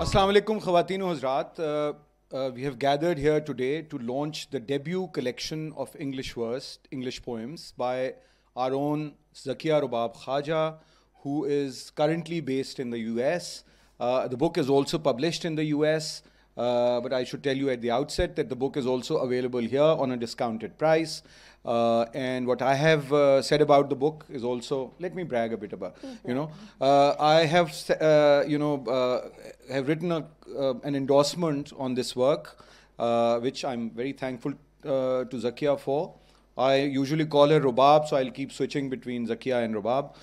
Assalamu alaikum, Khawateen o Hazrat. We have gathered here today to launch the debut collection of English verse, English poems by our own Zakia Rubab Khwaja, who is currently based in the US. The book is also published in the US, but I should tell you at the outset that the book is also available here on a discounted price. And what I have said about the book is also, let me brag a bit about, you know, I have written an endorsement on this work, which I'm very thankful to Zakia for. I usually call her Rubab, so I'll keep switching between Zakia and Rubab.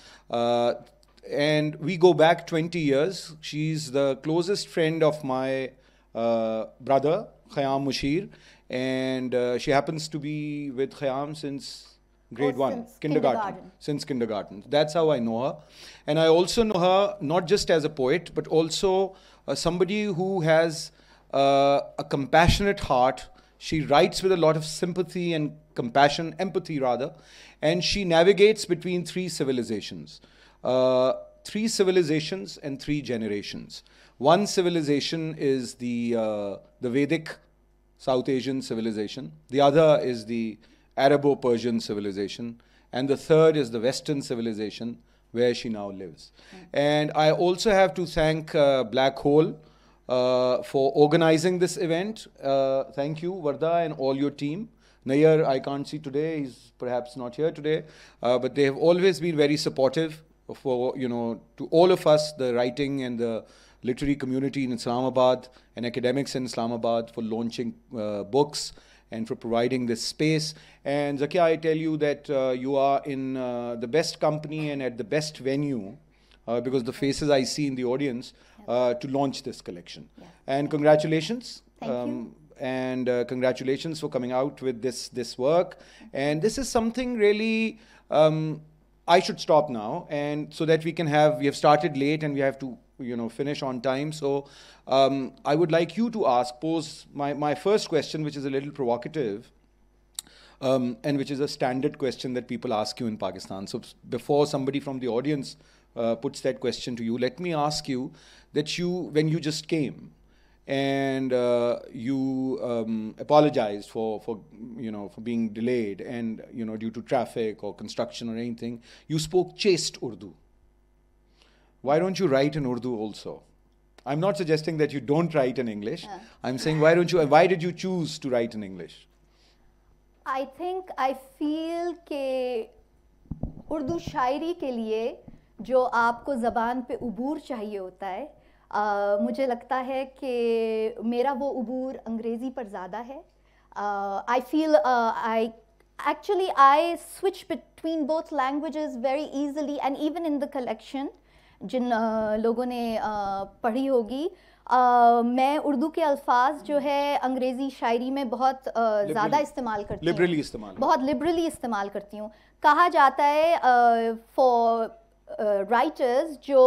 And we go back 20 years. She's the closest friend of my brother, Khayyam Mushir. And she happens to be with Khayyam since grade one, kindergarten. Since kindergarten. That's how I know her. And I also know her not just as a poet, but also somebody who has a compassionate heart. She writes with a lot of sympathy and compassion, empathy rather, and she navigates between three civilizations and three generations. One civilization is the Vedic South Asian civilization, the other is the Arabo-Persian civilization, and the third is the Western civilization where she now lives. And I also have to thank Black Hole for organizing this event. Thank you, Varda, and all your team. Nair, I can't see today, he's perhaps not here today, but they have always been very supportive for, you know, to all of us, the writing and the literary community in Islamabad and academics in Islamabad, for launching books and for providing this space. And Zakia, I tell you that you are in the best company and at the best venue, because the faces I see in the audience, to launch this collection. Yes. And congratulations. Thank you. And congratulations for coming out with this work. And this is something really, I should stop now, and so that we have started late and we have to, you know, finish on time. So I would like you to pose my first question, which is a little provocative, and which is a standard question that people ask you in Pakistan. So before somebody from the audience puts that question to you, let me ask you that when you just came and you apologized for, you know, for being delayed and, you know, due to traffic or construction or anything, you spoke chaste Urdu. Why don't you write in Urdu also? I'm not suggesting that you don't write in English. I'm saying why did you choose to write in English? I think I feel that Urdu shairi ke liye jo aapko zaban pe uboor chahiye hota hai, mujhe lagta hai ki mera wo uboor Angrezi par zyada hai. I feel I switch between both languages very easily, and even in the collection जिन लोगों ने पढ़ी होगी, मैं उर्दू के अल्फाज जो है अंग्रेज़ी शायरी में बहुत ज़्यादा इस्तेमाल करती हूँ, बहुत लिबरली इस्तेमाल करती हूँ. कहा जाता है फॉर राइटर्स जो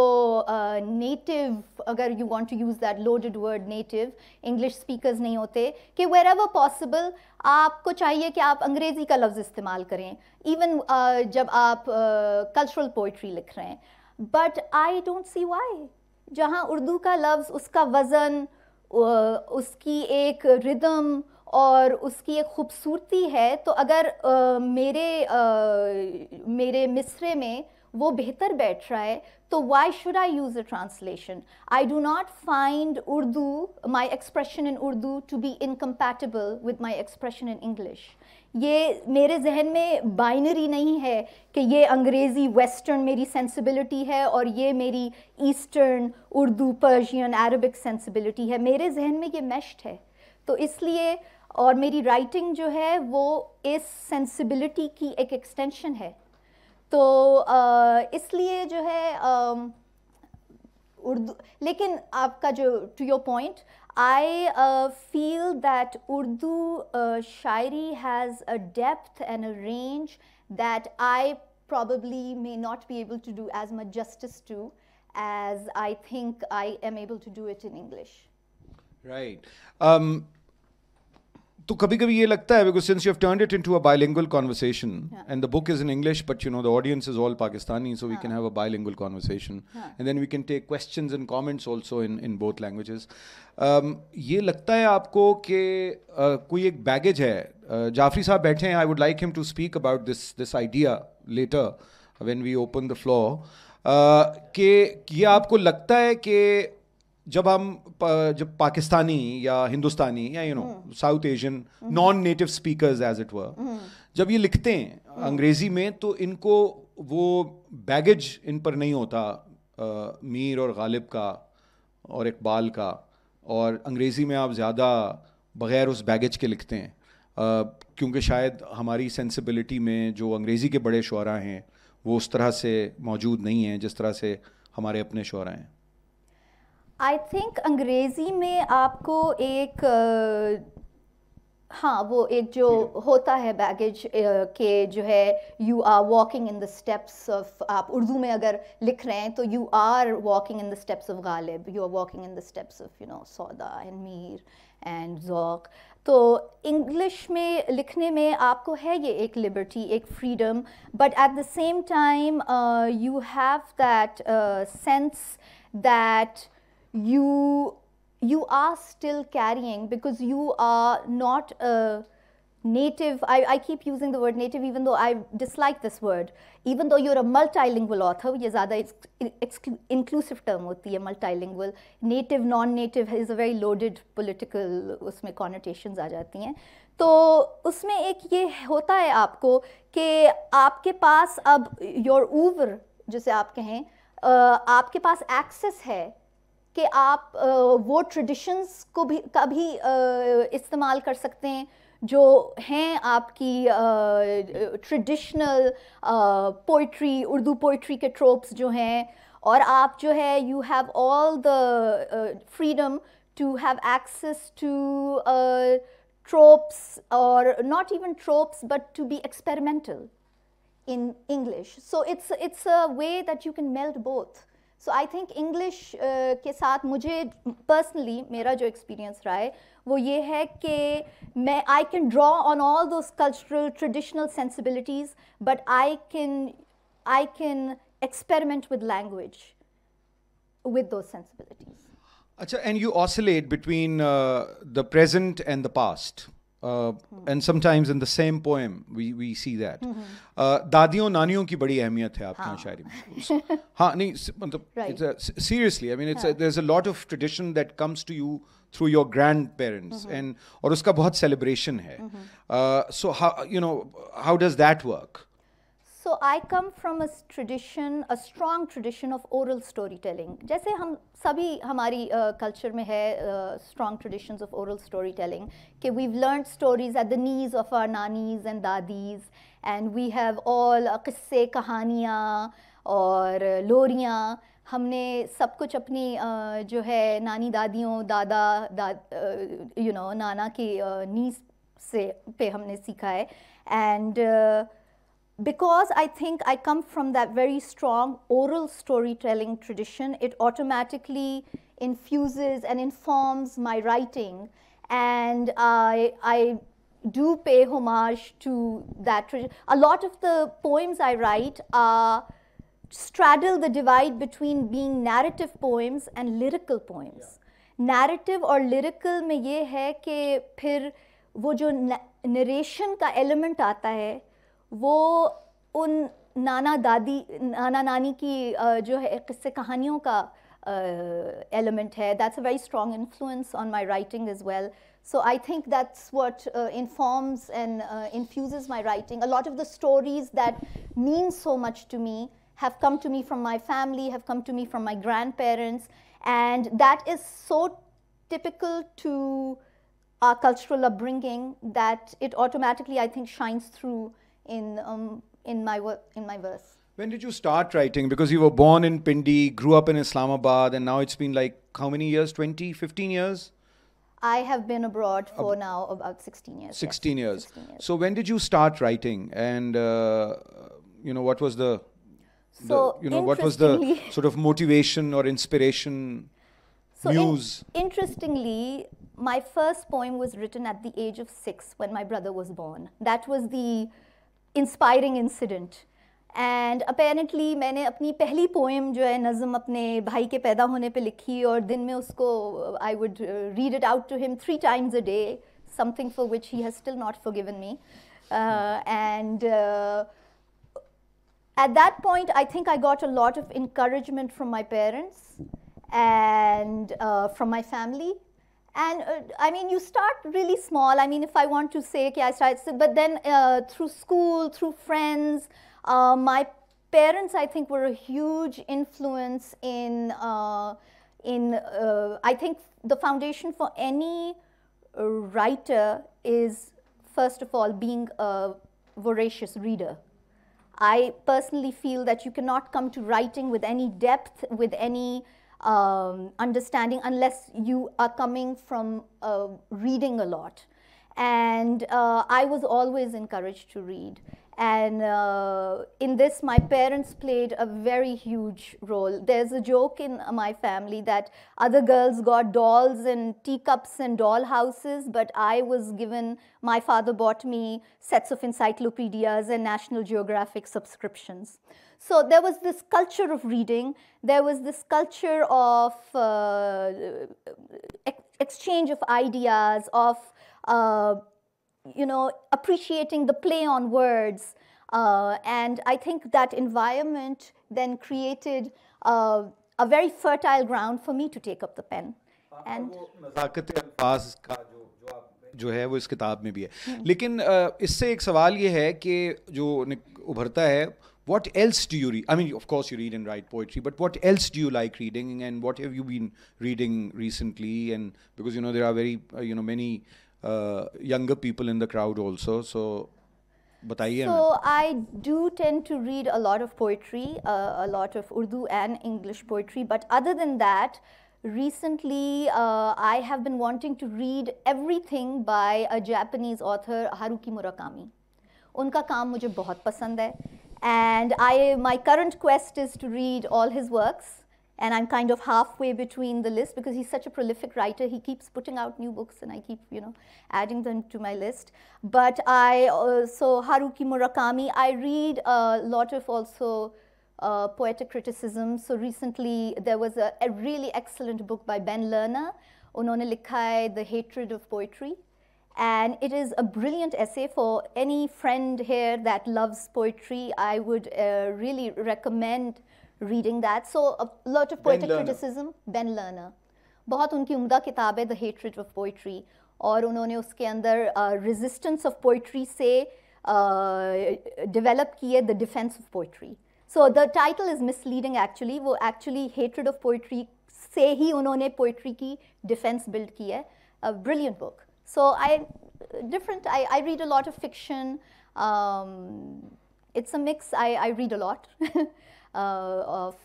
नेटिव, अगर you want to use that loaded word, native English speakers नहीं होते, कि वेर एवर पॉसिबल आपको चाहिए कि आप अंग्रेज़ी का लफ्ज़ इस्तेमाल करें, इवन जब आप कल्चरल पोइट्री लिख रहे हैं. But I don't see why. जहाँ उर्दू का लफ्ज़, उसका वज़न, उसकी एक रिदम और उसकी एक ख़ूबसूरती है, तो अगर मेरे मिसरे में वो बेहतर बैठ रहा है, तो why should I use a translation? I do not find Urdu, my expression in Urdu, to be incompatible with my expression in English. ये मेरे जहन में बाइनरी नहीं है कि ये अंग्रेज़ी वेस्टर्न मेरी सेंसिबिलिटी है और ये मेरी eastern Urdu Persian Arabic sensibility है. मेरे जहन में ये मैश्ड है, तो इसलिए, और मेरी राइटिंग जो है वो इस सेंसिबिलिटी की एक एक्सटेंशन है, तो इसलिए जो है उर्दू. लेकिन आपका जो, to your point, I feel that Urdu shairi has a depth and a range that I probably may not be able to do as much justice to as I think I am able to do it in English. Right. So, sometimes it feels like, because since you have turned it into a bilingual conversation, yeah. and the book is in English, but you know, the audience is all Pakistani, so we can have a bilingual conversation. And then we can take questions and comments also in both languages. It feels like you have a baggage. Jafri sahab baithe hain, I would like him to speak about this idea later when we open the floor. It feels like you जब पाकिस्तानी या हिंदुस्तानी या you know South Asian non native speakers as it were जब ये लिखते हैं अंग्रेजी में तो इनको वो बैगेज इन पर नहीं होता मीर और गालिब का और इकबाल का और अंग्रेजी में आप ज़्यादा बगैर उस बैगेज के लिखते हैं क्योंकि शायद हमारी सेंसिबिलिटी में जो अंग्रेजी के बड़े शोरा हैं वो उस तरह से मौजूद नहीं हैं जिस तरह से हमारे अपने शोरा हैं I think अंग्रेजी में आपको एक हाँ वो एक जो होता है baggage के जो है you are walking in the steps of आप उर्दू में अगर लिख रहे हैं तो you are walking in the steps of Ghalib you are walking in the steps of you know Sauda and Mir and Zauq तो इंग्लिश में लिखने में आपको है ये एक लिबर्टी एक freedom but at the same time you have that sense that you are still carrying because you are not a native I keep using the word native even though I dislike this word even though you're a multilingual author ye zyada inclusive term hoti hai multilingual native non native is a very loaded political usme connotations aa jati hain तो उसमें एक ये होता है आपको कि आपके पास अब your over जिसे आप कहें आपके पास access है कि आप वो traditions को भी कभी इस्तेमाल कर सकते हैं जो हैं आपकी traditional poetry उर्दू poetry के tropes जो हैं और आप जो है you have all the freedom to have access to tropes or not even tropes but to be experimental in English so it's a way that you can meld both So I think English के साथ मुझे personally मेरा जो experience रहा है वो ये है कि मैं I can draw on all those cultural traditional sensibilities but I can experiment with language with those sensibilities. अच्छा and you oscillate between the present and the past. And sometimes in the same poem we see that dadiyon naniyon ki badi ahmiyat hai aapki shairi mein ha nahi matlab seriously I mean it's there's a lot of tradition that comes to you through your grandparents and aur uska bahut celebration hai so how you know how does that work so I come from a strong tradition of oral storytelling jaise hum sabhi hamari culture mein hai strong traditions of oral storytelling ke we've learned stories at the knees of our nannies and dadis and we have all qisse kahaniyan aur loriyan हमने सब कुछ अपनी जो है नानी दादियों दादा you know नाना की knees से पे हमने सीखा है and Because I think I come from that very strong oral storytelling tradition, it automatically infuses and informs my writing, and I do pay homage to that tradition. A lot of the poems I write straddle the divide between being narrative poems and lyrical poems. Yeah. Narrative or lyrical में ये है कि फिर वो जो narration का element आता है वो उन नाना दादी नाना नानी की जो है किस्से कहानियों का element है that's a very strong influence on my writing as well so I think that's what informs and infuses my writing a lot of the stories that mean so much to me have come to me from my family have come to me from my grandparents and that is so typical to our cultural upbringing that it automatically I think shines through in my verse. When did you start writing? Because you were born in Pindi, grew up in Islamabad, and now it's been like how many years? 20, 15 years? I have been abroad for now about 16 years. 16 years. 16 years. So when did you start writing? And you know, what was the sort of motivation or inspiration? Muse. Interestingly, My first poem was written at the age of 6 when my brother was born. That was the inspiring incident. And apparently मैंने अपनी पहली poem जो है नज़म अपने भाई के पैदा होने पे लिखी और दिन में उसको I would read it out to him 3 times a day, something for which he has still not forgiven me. At that point, I think I got a lot of encouragement from my parents and from my family. And I mean, you start really small. I mean, if I want to say, okay, I started, but then through school, through friends, my parents, I think, were a huge influence in I think the foundation for any writer is, first of all, being a voracious reader. I personally feel that you cannot come to writing with any depth, with any understanding, unless you are coming from reading a lot. And I was always encouraged to read. And in this, my parents played a very huge role. There's a joke in my family that other girls got dolls and teacups and dollhouses, but I was given, my father bought me sets of encyclopedias and National Geographic subscriptions. So there was this culture of reading, there was this culture of exchange of ideas, of you know, appreciating the play on words, and I think that environment then created a very fertile ground for me to take up the pen. And जो है वो इस किताब में भी है, लेकिन इससे एक सवाल ये है कि जो उभरता है, what else do you read? I mean, of course you read and write poetry, but what else do you like reading, and what have you been reading recently? And because you know there are very you know many younger people in the crowd also, so bataiye. So I do tend to read a lot of poetry, a lot of Urdu and English poetry, but other than that, recently I have been wanting to read everything by a Japanese author, Haruki Murakami. Unka kaam mujhe bahut pasand hai, and my current quest is to read all his works, and I'm kind of halfway between the list because he's such a prolific writer. He keeps putting out new books and I keep, you know, adding them to my list. But I also, Haruki Murakami, I read a lot of also poetic criticism. So recently there was a really excellent book by Ben Lerner, Unhone Likha Hai, The Hatred of Poetry. And it is a brilliant essay for any friend here that loves poetry. I would really recommend reading that. So a lot of poetic criticism, Ben Lerner. बहुत उनकी उम्दा किताब है The Hatred of Poetry, और उन्होंने उसके अंदर resistance of poetry से develop किए The Defense of Poetry. So the title is misleading actually. वो actually Hatred of Poetry से ही उन्होंने poetry की defense build की है. A brilliant book. So I read a lot of fiction. It's a mix. I read a lot. Of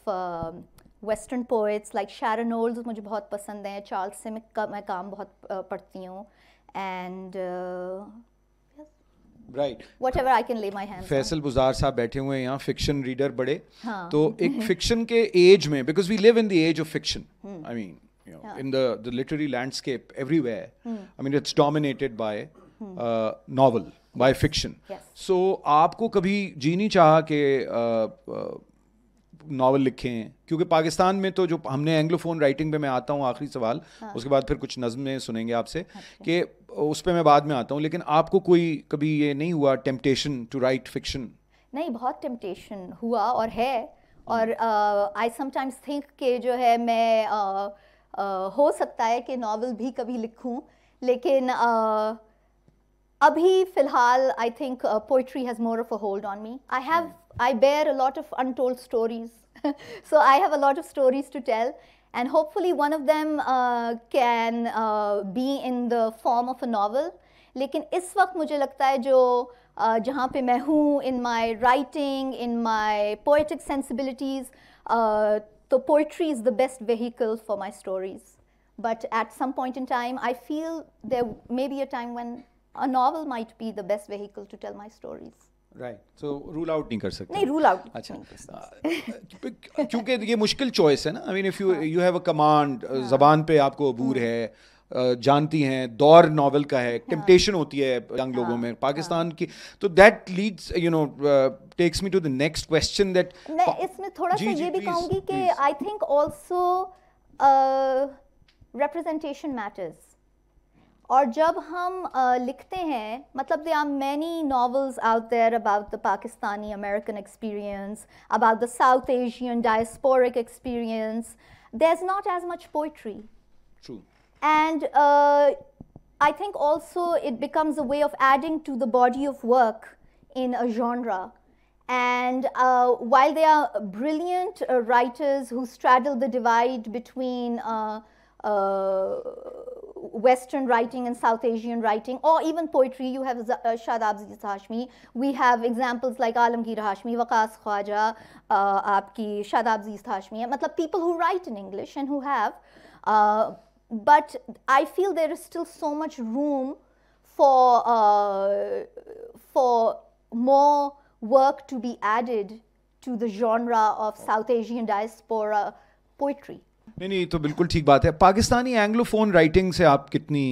Western poets like Sharon Olds मुझे बहुत पसंद हैं, Charles Simic का मैं काम बहुत पढ़ती हूँ, and right, whatever I can lay my hands. Faisal बुजार साहब बैठे हुए हैं यहाँ, fiction reader बड़े, तो एक fiction के age में, because we live in the age of fiction, I mean, you know, in the literary landscape everywhere, I mean it's dominated by novel, by fiction. So आपको कभी जी नहीं चाहा कि नॉवल लिखें, क्योंकि पाकिस्तान में तो जो हमने एंग्लोफोन राइटिंग पे मैं आता हूँ आखिरी सवाल, उसके बाद फिर कुछ नज़में सुनेंगे आपसे कि उस पे मैं बाद में आता हूँ, लेकिन आपको कोई कभी ये नहीं हुआ टेम्पटेशन टू राइट फिक्शन? नहीं, बहुत टेम्पटेशन हुआ और है, और आई समटाइम्स थिंक कि जो है मैं हो सकता है कि नॉवल भी कभी लिखूँ, लेकिन अभी फ़िलहाल I think poetry has more of a hold on me. I bear a lot of untold stories, so I have a lot of stories to tell, and hopefully one of them can be in the form of a novel. लेकिन इस वक्त मुझे लगता है जो जहाँ पे मैं हूँ in my writing, in my poetic sensibilities, तो poetry is the best vehicle for my stories. But at some point in time, I feel there may be a time when a novel might be the best vehicle to tell my stories. Right, so rule out नहीं कर सकते. नहीं, rule out. अच्छा, क्योंकि ये मुश्किल choice है ना. I mean if you have a command, ज़बान पे आपको अबूर है, जानती हैं, दौर नॉवल का है, टेम्पटेशन होती है यंग लोगों में पाकिस्तान की, तो that leads you know takes me to the next question that मैं इसमें थोड़ा सा ये भी कहूँगी कि I think also representation matters, और जब हम लिखते हैं, मतलब there are many novels out there about the Pakistani American experience, about the South Asian diasporic experience, there's not as much poetry. True. And I think also it becomes a way of adding to the body of work in a genre. And while there are brilliant writers who straddle the divide between Western writing and South Asian writing, or even poetry, you have Shahabzad Hashmi, we have examples like Alamgir Hashmi, Waqas Khwaja, aapki Shahabzad Hashmi, matlab people who write in English and who have, but I feel there is still so much room for more work to be added to the genre of South Asian diaspora poetry. नहीं नहीं, तो बिल्कुल ठीक बात है. Pakistani anglophone writing से आप कितनी,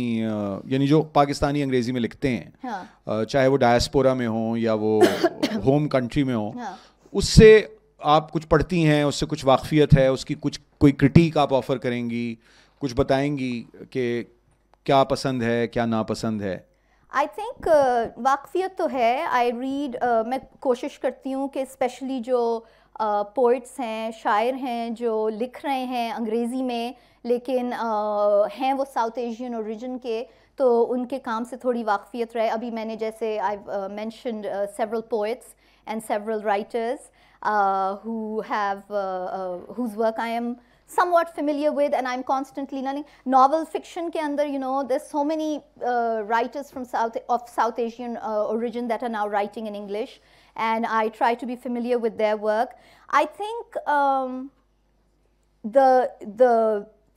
यानी जो पाकिस्तानी अंग्रेजी में लिखते हैं, हाँ, चाहे वो डायस्पोरा में हो या वो होम कंट्री में हो, हाँ, उससे आप कुछ पढ़ती हैं, उससे कुछ वाकफियत है, उसकी कुछ कोई क्रिटिक आप ऑफर करेंगी, कुछ बताएंगी कि क्या पसंद है क्या नापसंद है? आई थिंक वाकफियत तो है. आई रीड, मैं कोशिश करती हूँ कि स्पेशली जो पोइट्स हैं, शायर हैं जो लिख रहे हैं अंग्रेज़ी में लेकिन हैं वो साउथ एशियन ओरिजिन के, तो उनके काम से थोड़ी वाकफियत रहे. अभी मैंने जैसे I mentioned several poets and several writers who have whose work I am somewhat familiar with and I'm constantly learning. Novel fiction ke andar, you know, there's so many writers from South Asian origin that are now writing in English, and I try to be familiar with their work. I think the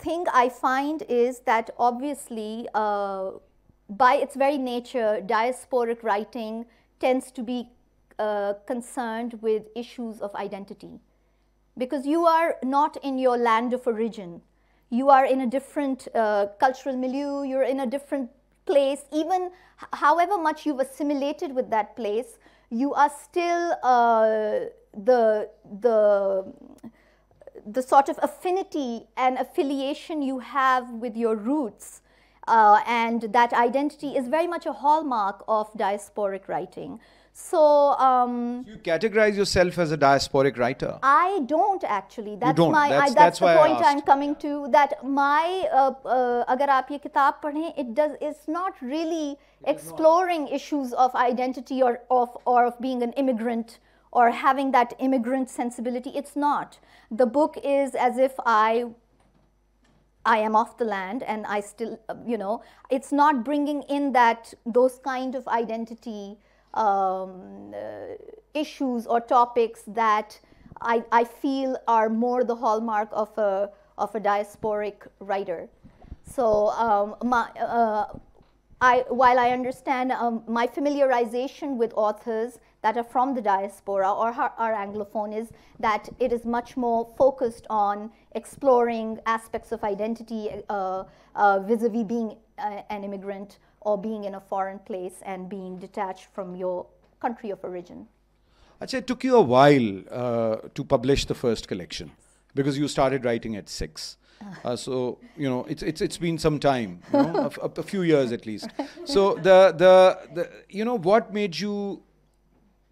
thing I find is that obviously by its very nature, diasporic writing tends to be concerned with issues of identity. Because you are not in your land of origin, you are in a different cultural milieu, you're in a different place, even however much you've assimilated with that place, you are still the sort of affinity and affiliation you have with your roots, and that identity is very much a hallmark of diasporic writing. So you categorize yourself as a diasporic writer? I don't actually. That's my. That's the point I'm coming to. That my. Agar aap ye kitab padhe, it does. It's not really exploring issues of identity or of being an immigrant or having that immigrant sensibility. It's not. The book is as if I am off the land and I still, you know, it's not bringing in that those kind of identity. Issues or topics that I feel are more the hallmark of a diasporic writer. So while I understand my familiarization with authors that are from the diaspora or are Anglophone is that it is much more focused on exploring aspects of identity vis-a-vis being an immigrant or being in a foreign place and being detached from your country of origin. Achha, it took you a while to publish the first collection, because you started writing at 6. So you know it's been some time, you know, a few years at least. So the you know, what made you,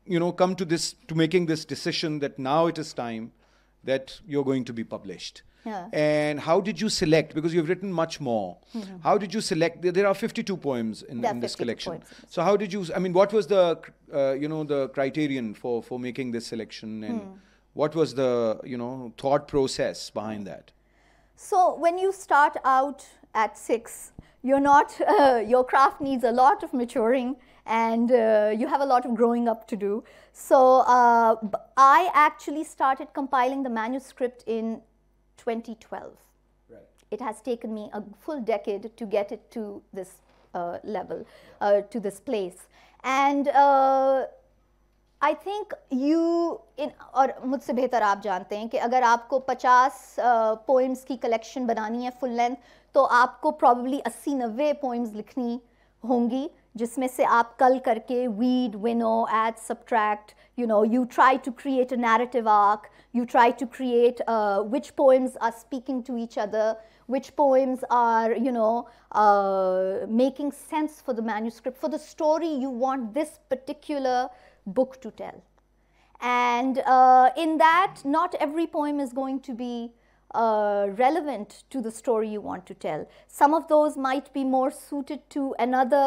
you know, come to this, to making this decision that now it is time that you're going to be published? Yeah. And how did you select, because you've written much more, mm-hmm. how did you select, there are 52 poems in this collection. Poems. So how did you, I mean, what was the, you know, the criterion for making this selection, and what was the, you know, thought process behind that? So when you start out at 6, you're not, your craft needs a lot of maturing and you have a lot of growing up to do. So I actually started compiling the manuscript in 2012. Right. It has taken me a full decade to get it to this level, to this place. And I think you इन और मुझसे बेहतर आप जानते हैं कि अगर आपको 50 poems की कलेक्शन बनानी है फुल लेंथ तो आपको प्रॉब्ली 80-90 पोइम्स लिखनी होंगी जिसमें से आप कल करके weed winnow add subtract you know you try to create a narrative arc you try to create which poems are speaking to each other which poems are, you know, making sense for the manuscript, for the story you want this particular book to tell. And in that, not every poem is going to be relevant to the story you want to tell. Some of those might be more suited to another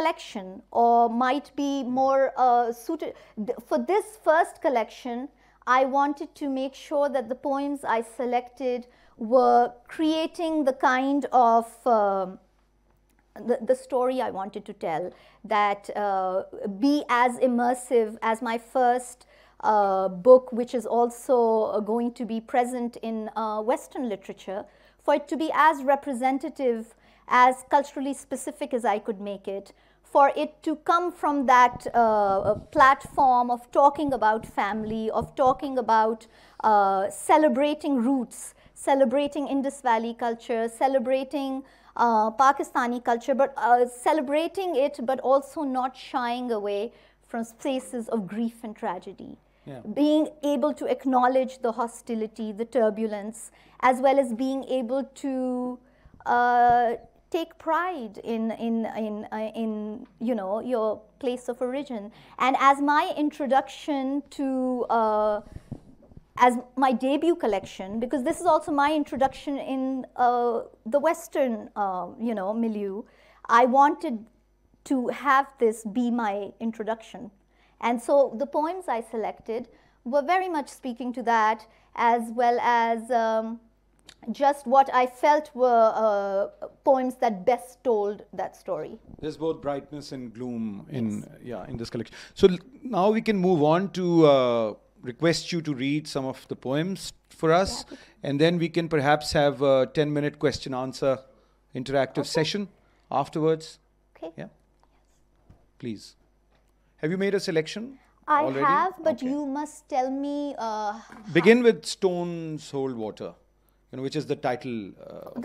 collection or might be more suited. For this first collection, I wanted to make sure that the poems I selected were creating the kind of the story I wanted to tell, that be as immersive as my first book, which is also going to be present in Western literature, for it to be as representative, as culturally specific as I could make it, for it to come from that platform of talking about family, of talking about celebrating roots, celebrating Indus Valley culture, celebrating Pakistani culture, but celebrating it, but also not shying away from spaces of grief and tragedy. Yeah. Being able to acknowledge the hostility, the turbulence, as well as being able to take pride in you know, your place of origin. And as my introduction to as my debut collection, because this is also my introduction in the Western, you know, milieu, I wanted to have this be my introduction. And so the poems I selected were very much speaking to that, as well as just what I felt were poems that best told that story. There's both brightness and gloom in, yes. Yeah, in this collection. So now we can move on to request you to read some of the poems for us, yeah, and then we can perhaps have a 10-minute question answer interactive, okay, session afterwards. Okay. Yeah. Please. Have you made a selection? I already have, but okay, you must tell me. Begin with Stones Hold Water, you know, which is the title.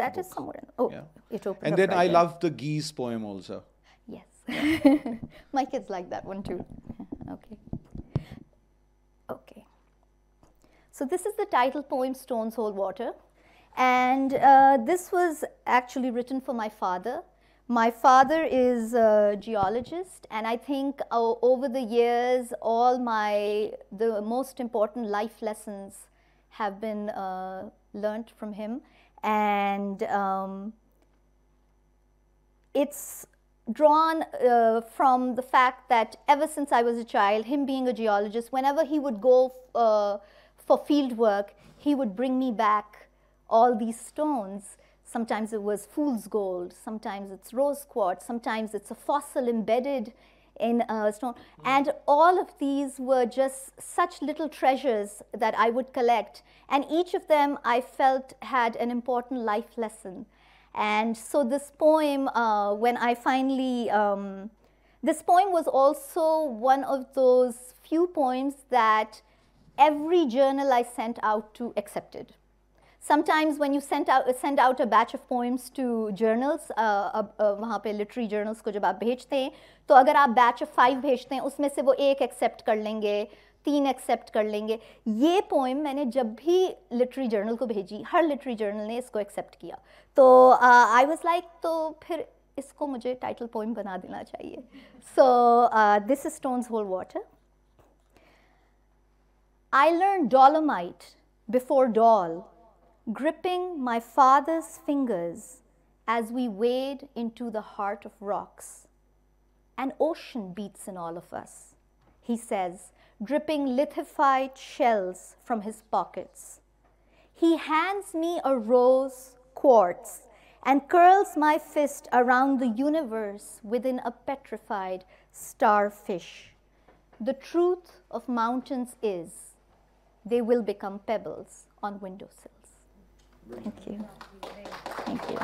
That is somewhere. Oh, yeah, it opened. And then right I there. Love the Geese poem also. Yes. Yeah. My kids like that one too. Okay. Okay, so this is the title poem, Stones Hold Water, and this was actually written for my father. My father is a geologist, and I think over the years, all the most important life lessons have been learnt from him, and it's drawn from the fact that ever since I was a child, him being a geologist, whenever he would go for field work, he would bring me back all these stones. Sometimes it was fool's gold, sometimes it's rose quartz, sometimes it's a fossil embedded in a stone. Mm. And all of these were just such little treasures that I would collect. And each of them I felt had an important life lesson. And so this poem, when I finally, this poem was also one of those few poems that every journal I sent out to accepted. Sometimes when you send out a batch of poems to journals, वहाँ पे literary journals को जब आप भेजते हैं, तो अगर आप batch of 5 भेजते हैं, उसमें से वो एक accept कर लेंगे, 3 एक्सेप्ट कर लेंगे। ये पोइम मैंने जब भी लिटरेरी जर्नल को भेजी, हर लिटरेरी जर्नल ने इसको एक्सेप्ट किया। तो आई वाज लाइक, तो फिर इसको मुझे टाइटल पोइम बना देना चाहिए। So this is stones hold water. I learn dolomite before doll, gripping my father's fingers as we wade into the heart of rocks. An ocean beats in all of us, he says, dripping lithified shells from his pockets. He hands me a rose quartz and curls my fist around the universe within a petrified starfish. The truth of mountains is they will become pebbles on windowsills. Thank you. Thank you.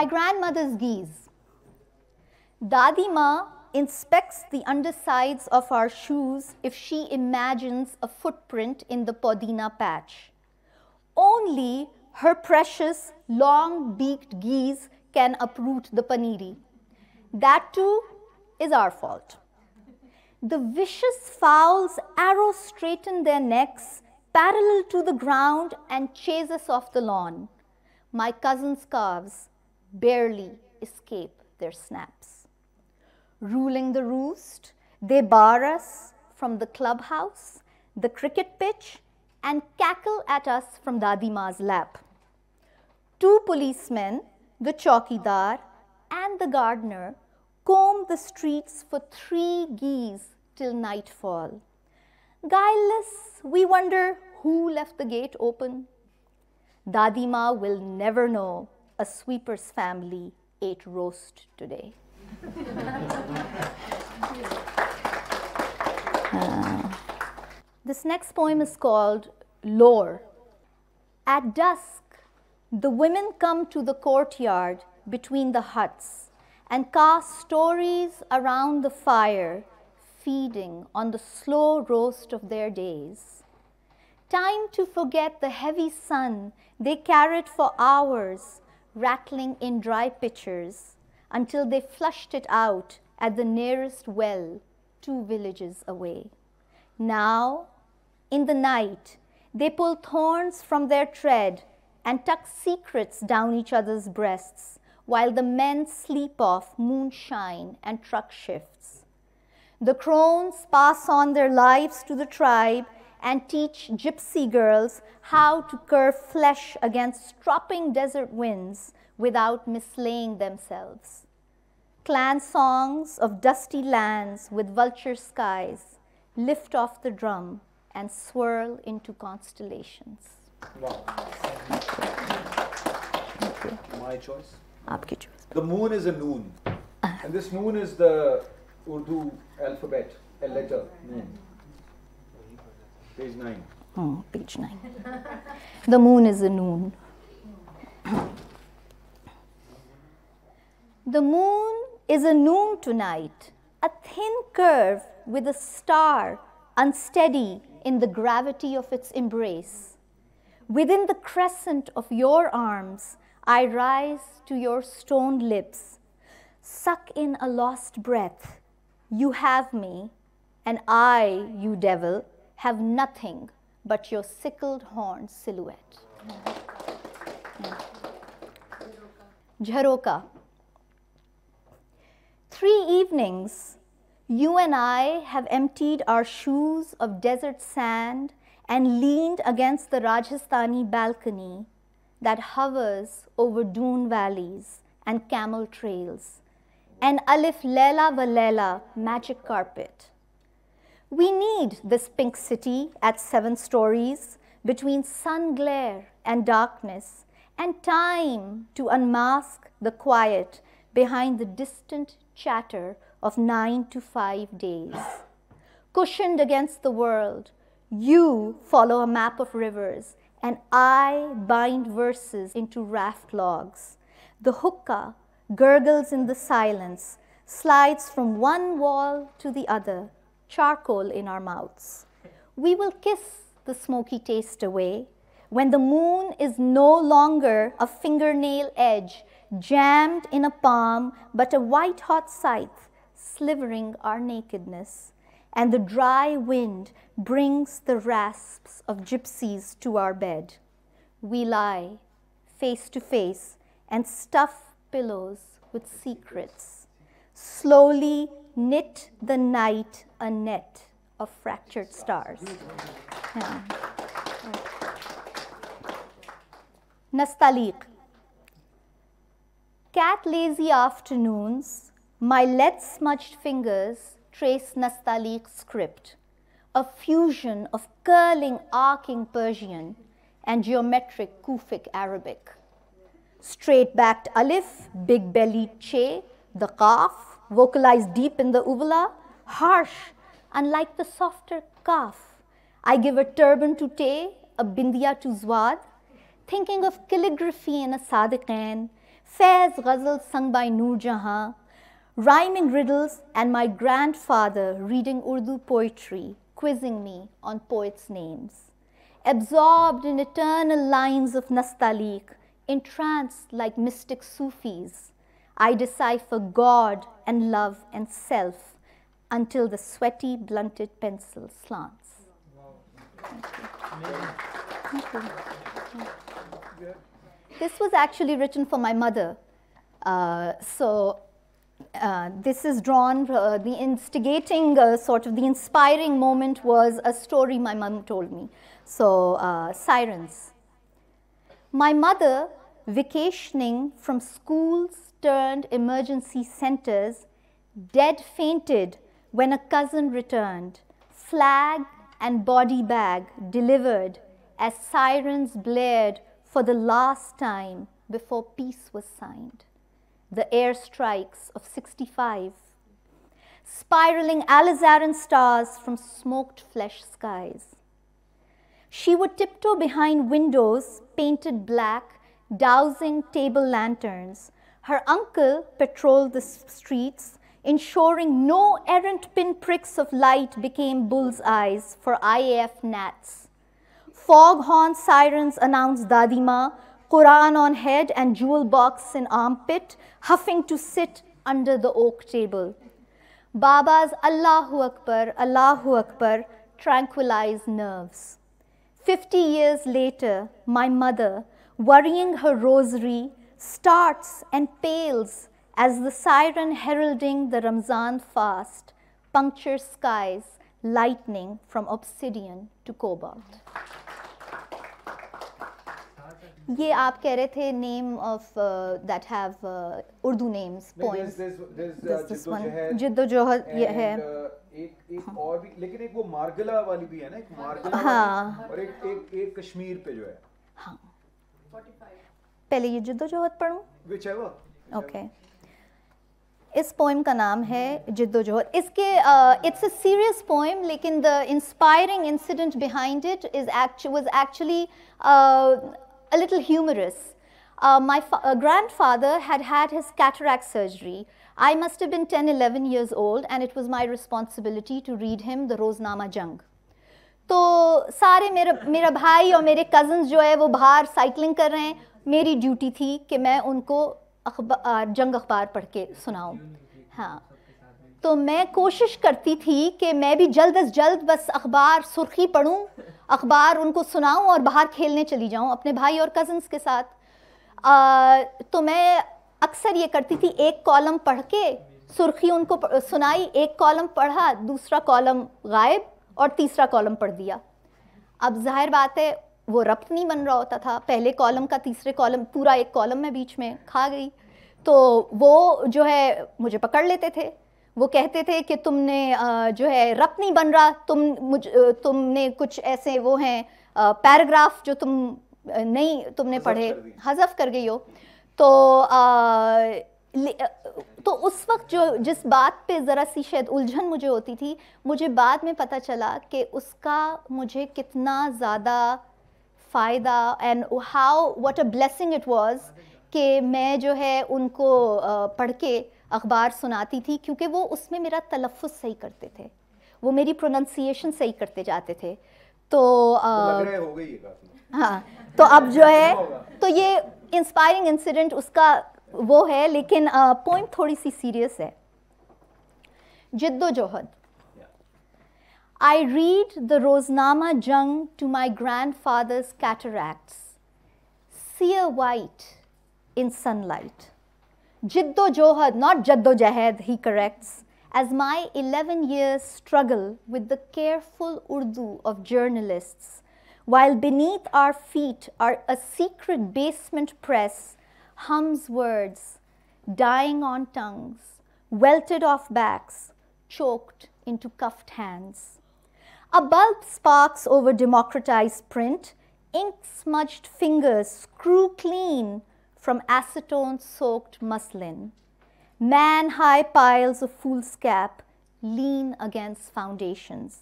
My grandmother's geese. Dadi Ma inspects the undersides of our shoes if she imagines a footprint in the podina patch. Only her precious long-beaked geese can uproot the paniri. That too is our fault. The vicious fowls arrow-straighten their necks parallel to the ground and chase us off the lawn. My cousin's calves barely escape their snaps. Ruling the roost, they bar us from the clubhouse, the cricket pitch, and cackle at us from Dadima's lap. Two policemen, the chowkidar and the gardener, comb the streets for three geese till nightfall. Guileless, we wonder who left the gate open. Dadima will never know a sweeper's family ate roast today. This next poem is called Lore. At dusk, the women come to the courtyard between the huts and cast stories around the fire, feeding on the slow roast of their days. Time to forget the heavy sun they carried for hours, rattling in dry pitchers, until they flushed it out at the nearest well, 2 villages away. Now, in the night, they pull thorns from their tread and tuck secrets down each other's breasts, while the men sleep off moonshine and truck shifts. The crones pass on their lives to the tribe and teach gypsy girls how to curve flesh against stropping desert winds without mislaying themselves. Clan songs of dusty lands with vulture skies lift off the drum and swirl into constellations. Wow. Thank you. My choice. The moon is a noon, and this noon is the Urdu alphabet, a letter, noon. Page 9. Oh, page 9. The moon is a noon. The moon is a noon tonight, a thin curve with a star unsteady in the gravity of its embrace. Within the crescent of your arms, I rise to your stone lips, suck in a lost breath. You have me, and I, you devil, have nothing but your sickled horn silhouette. Jharoka. 3 evenings, you and I have emptied our shoes of desert sand and leaned against the Rajasthani balcony that hovers over dune valleys and camel trails, an Alif Lela Walela magic carpet. We need this pink city at 7 stories between sun glare and darkness, and time to unmask the quiet behind the distant chatter of 9 to 5 days. Cushioned against the world, you follow a map of rivers, and I bind verses into raft logs. The hookah gurgles in the silence, slides from one wall to the other, charcoal in our mouths. We will kiss the smoky taste away when the moon is no longer a fingernail edge jammed in a palm, but a white-hot scythe slivering our nakedness, and the dry wind brings the rasps of gypsies to our bed. We lie face to face and stuff pillows with secrets, slowly knit the night a net of fractured stars. Yeah. Nastaliq. Cat lazy afternoons, my lead-smudged fingers trace Nastaliq's script, a fusion of curling, arcing Persian and geometric Kufic Arabic. Straight-backed alif, big-bellied che, the qaf, vocalized deep in the uvula, harsh, unlike the softer kaf. I give a turban to te, a bindiya to zwad, thinking of calligraphy in a Sadiqain, Faiz ghazal sung by Noor Jahan, rhyming riddles, and my grandfather reading Urdu poetry, quizzing me on poets' names. Absorbed in eternal lines of Nastaliq, entranced like mystic Sufis, I decipher God and love and self until the sweaty, blunted pencil slants. Wow. Thank you. This was actually written for my mother. This is drawn, the instigating, sort of the inspiring moment was a story my mum told me. So, sirens. My mother, vacationing from schools turned emergency centers, dead fainted when a cousin returned, flag and body bag delivered as sirens blared for the last time before peace was signed. The airstrikes of 65, spiraling alizarin stars from smoked flesh skies. She would tiptoe behind windows painted black, dousing table lanterns. Her uncle patrolled the streets, ensuring no errant pinpricks of light became bullseyes for IAF gnats. Foghorn sirens announced Dadima, Quran on head and jewel box in armpit, huffing to sit under the oak table. Baba's Allahu Akbar tranquilized nerves. 50 years later, my mother, worrying her rosary, starts and pales as the siren heralding the Ramzan fast punctures skies, lightning from obsidian to cobalt. Ye aap keh rahe the name of that have Urdu names, poems. There's this one. Jiddo Johad hai. एक और भी, लेकिन एक वो मार्गला वाली भी है ना, एक मार्गला हाँ. और एक कश्मीर पे जो है हाँ. पहले ये जिद्दोजहद पढ़ूं whichever. Okay. इस पोएम का नाम है जिद्दोजहद. इसके it's a serious poem, लेकिन the inspiring incident behind it is was actually a little humorous. My grandfather had his cataract surgery. I must have been 10, 11 years old, and it was my responsibility to read him the Roznama Jung. तो सारे मेरा भाई और मेरे cousins जो है वो बाहर cycling कर रहे हैं. मेरी duty थी कि मैं उनको जंग अखबार पढ़ के सुनाऊँ. हाँ, तो मैं कोशिश करती थी कि मैं भी जल्द से जल्द बस अखबार सुर्खी पढ़ूँ, अखबार उनको सुनाऊँ और बाहर खेलने चली जाऊँ अपने भाई और cousins के साथ. तो मैं अक्सर ये करती थी, एक कॉलम पढ़ के सुर्खी उनको सुनाई, एक कॉलम पढ़ा, दूसरा कॉलम गायब और तीसरा कॉलम पढ़ दिया. अब जाहिर बात है वो रब्त नहीं बन रहा होता था, पहले कॉलम का तीसरे कॉलम, पूरा एक कॉलम मैं बीच में खा गई. तो वो जो है मुझे पकड़ लेते थे, वो कहते थे कि तुमने जो है रब्त नहीं बन रहा, तुमने कुछ ऐसे वो हैं पैराग्राफ जो तुमने पढ़े, हज़फ कर गई हो. तो उस वक्त जो जिस बात पे ज़रा सी शायद उलझन मुझे होती थी, मुझे बाद में पता चला कि उसका मुझे कितना ज़्यादा फ़ायदा and how what a blessing it was कि मैं जो है उनको पढ़ के अखबार सुनाती थी, क्योंकि वो उसमें मेरा तलफ़ुज़ सही करते थे, वो मेरी प्रोनंसिएशन सही करते जाते थे. तो लग रहा हो गई ये बात. हाँ, तो अब जो है तो ये इंस्पायरिंग इंसिडेंट उसका वो है, लेकिन पोइम थोड़ी सी सीरियस है. जिद्दोजहद. I read the Roznama Jung to my grandfather's cataracts, sear white in sunlight. Jiddojohad, not jaddojahad, he corrects, as my 11 years struggle with the careful Urdu of journalists, while beneath our feet are a secret basement press, hums words, dying on tongues, welted off backs, choked into cuffed hands. A bulb sparks over democratized print, ink-smudged fingers screw clean from acetone-soaked muslin. Man-high piles of foolscap lean against foundations.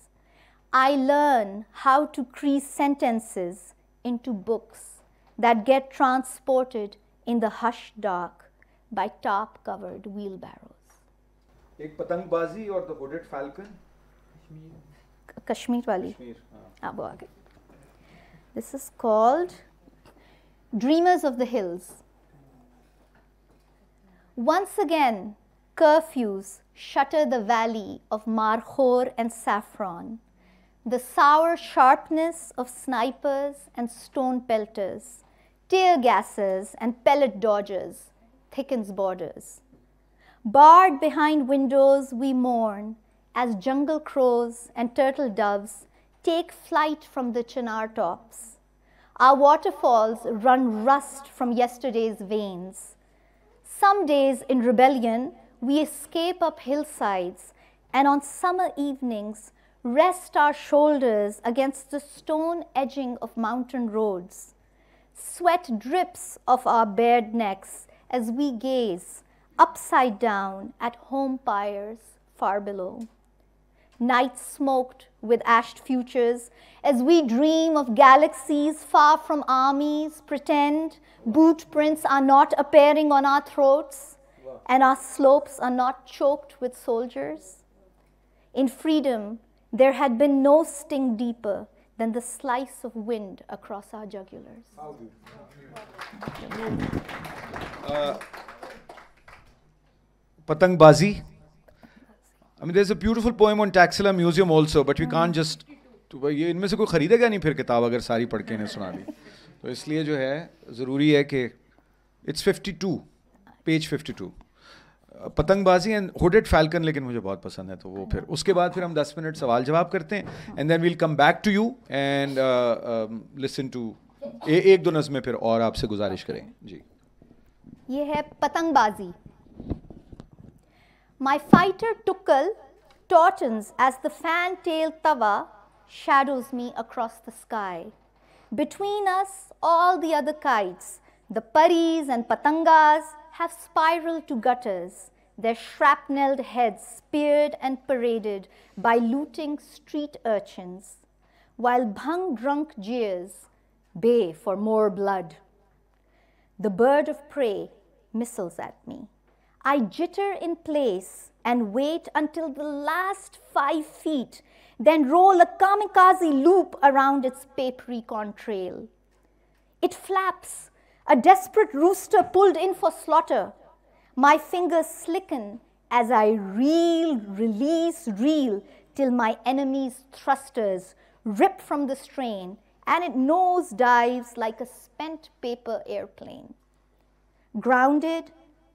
I learn how to crease sentences into books that get transported in the hushed dark by tarp-covered wheelbarrows. एक पतंगबाजी और the hoarded falcon Kashmir वाली अब आ गए. This is called Dreamers of the Hills. Once again, curfews shutter the valley of Marghor and Saffron, the sour sharpness of snipers and stone pelters, tear gases and pellet dodgers thickens borders. Barred behind windows we mourn as jungle crows and turtle doves take flight from the chinar tops. Our waterfalls run rust from yesterday's veins. Some days in rebellion, we escape up hillsides and on summer evenings rest our shoulders against the stone edging of mountain roads. Sweat drips off our bared necks as we gaze upside down at home pyres far below. Nights smoked with ashed futures as we dream of galaxies far from armies, pretend boot prints are not appearing on our throats and our slopes are not choked with soldiers. In freedom, there had been no sting deeper than the slice of wind across our jugulars. Patangbazi. I mean, there's a beautiful poem on Taxila Museum also, but we can't just. ये इनमें से कोई खरीदेगा नहीं फिर किताब अगर सारी पढ़ के इन्हें सुना दी. तो इसलिए जो है जरूरी है कि it's 52, page 52. पतंगबाजी एंड होडेड फैल्कन लेकिन मुझे बहुत पसंद है तो वो फिर उसके बाद फिर हम 10 मिनट सवाल जवाब करते हैं and then we'll come back to you and listen to एक दो नज़्में फिर और आपसे गुजारिश करेंगे. जी ये है पतंगबाजी. My fighter tukkal tautons as the fan-tailed tawa shadows me across the sky. Between us, all the other kites, the paris and patangas have spiraled to gutters, their shrapnelled heads speared and paraded by looting street urchins, while bhang-drunk jeers bay for more blood. The bird of prey missiles at me. I jitter in place and wait until the last 5 feet, then roll a kamikaze loop around its papery contrail. It flaps, a desperate rooster pulled in for slaughter. My fingers slicken as I reel, release, reel, till my enemy's thrusters rip from the strain and it nose dives like a spent paper airplane. Grounded,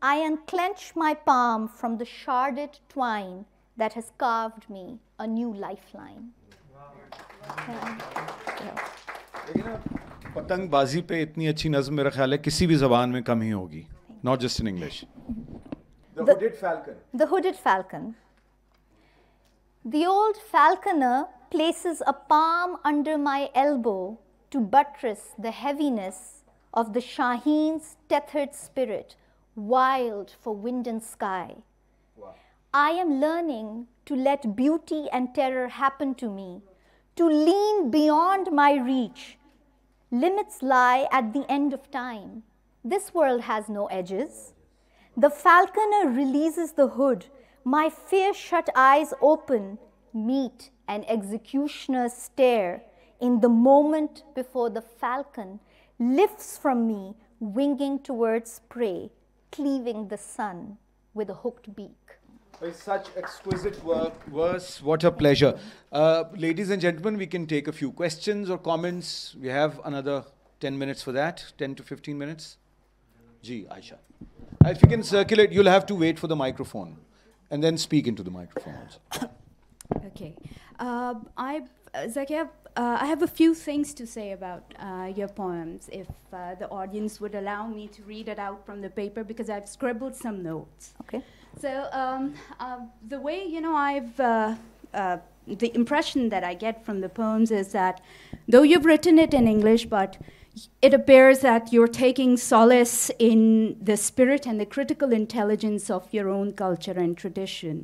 I unclench my palm from the sharded twine that has carved me a new lifeline. पतंगबाजी पे इतनी अच्छी नज़्म मेरा ख्याल है किसी भी ज़बान में कम ही होगी. Not just in English. The hooded falcon. The hooded falcon. The old falconer places a palm under my elbow to buttress the heaviness of the Shaheen's tethered spirit, wild for wind and sky. Wow. I am learning to let beauty and terror happen to me, to lean beyond my reach. Limits lie at the end of time. This world has no edges. The falconer releases the hood. My fear-shut eyes open, meet an executioner's stare in the moment before the falcon lifts from me, winging towards prey, cleaving the sun with a hooked beak. It's such exquisite work, verse, what a pleasure. Ladies and gentlemen, we can take a few questions or comments. We have another 10 minutes for that, 10 to 15 minutes. Ji, Aisha. If you can circulate, you'll have to wait for the microphone and then speak into the microphone also. Okay. Zakia, I have a few things to say about your poems, if the audience would allow me to read it out from the paper, because I've scribbled some notes. Okay. So the way, you know, the impression that I get from the poems is that though you've written it in English, but it appears that you're taking solace in the spirit and the critical intelligence of your own culture and tradition,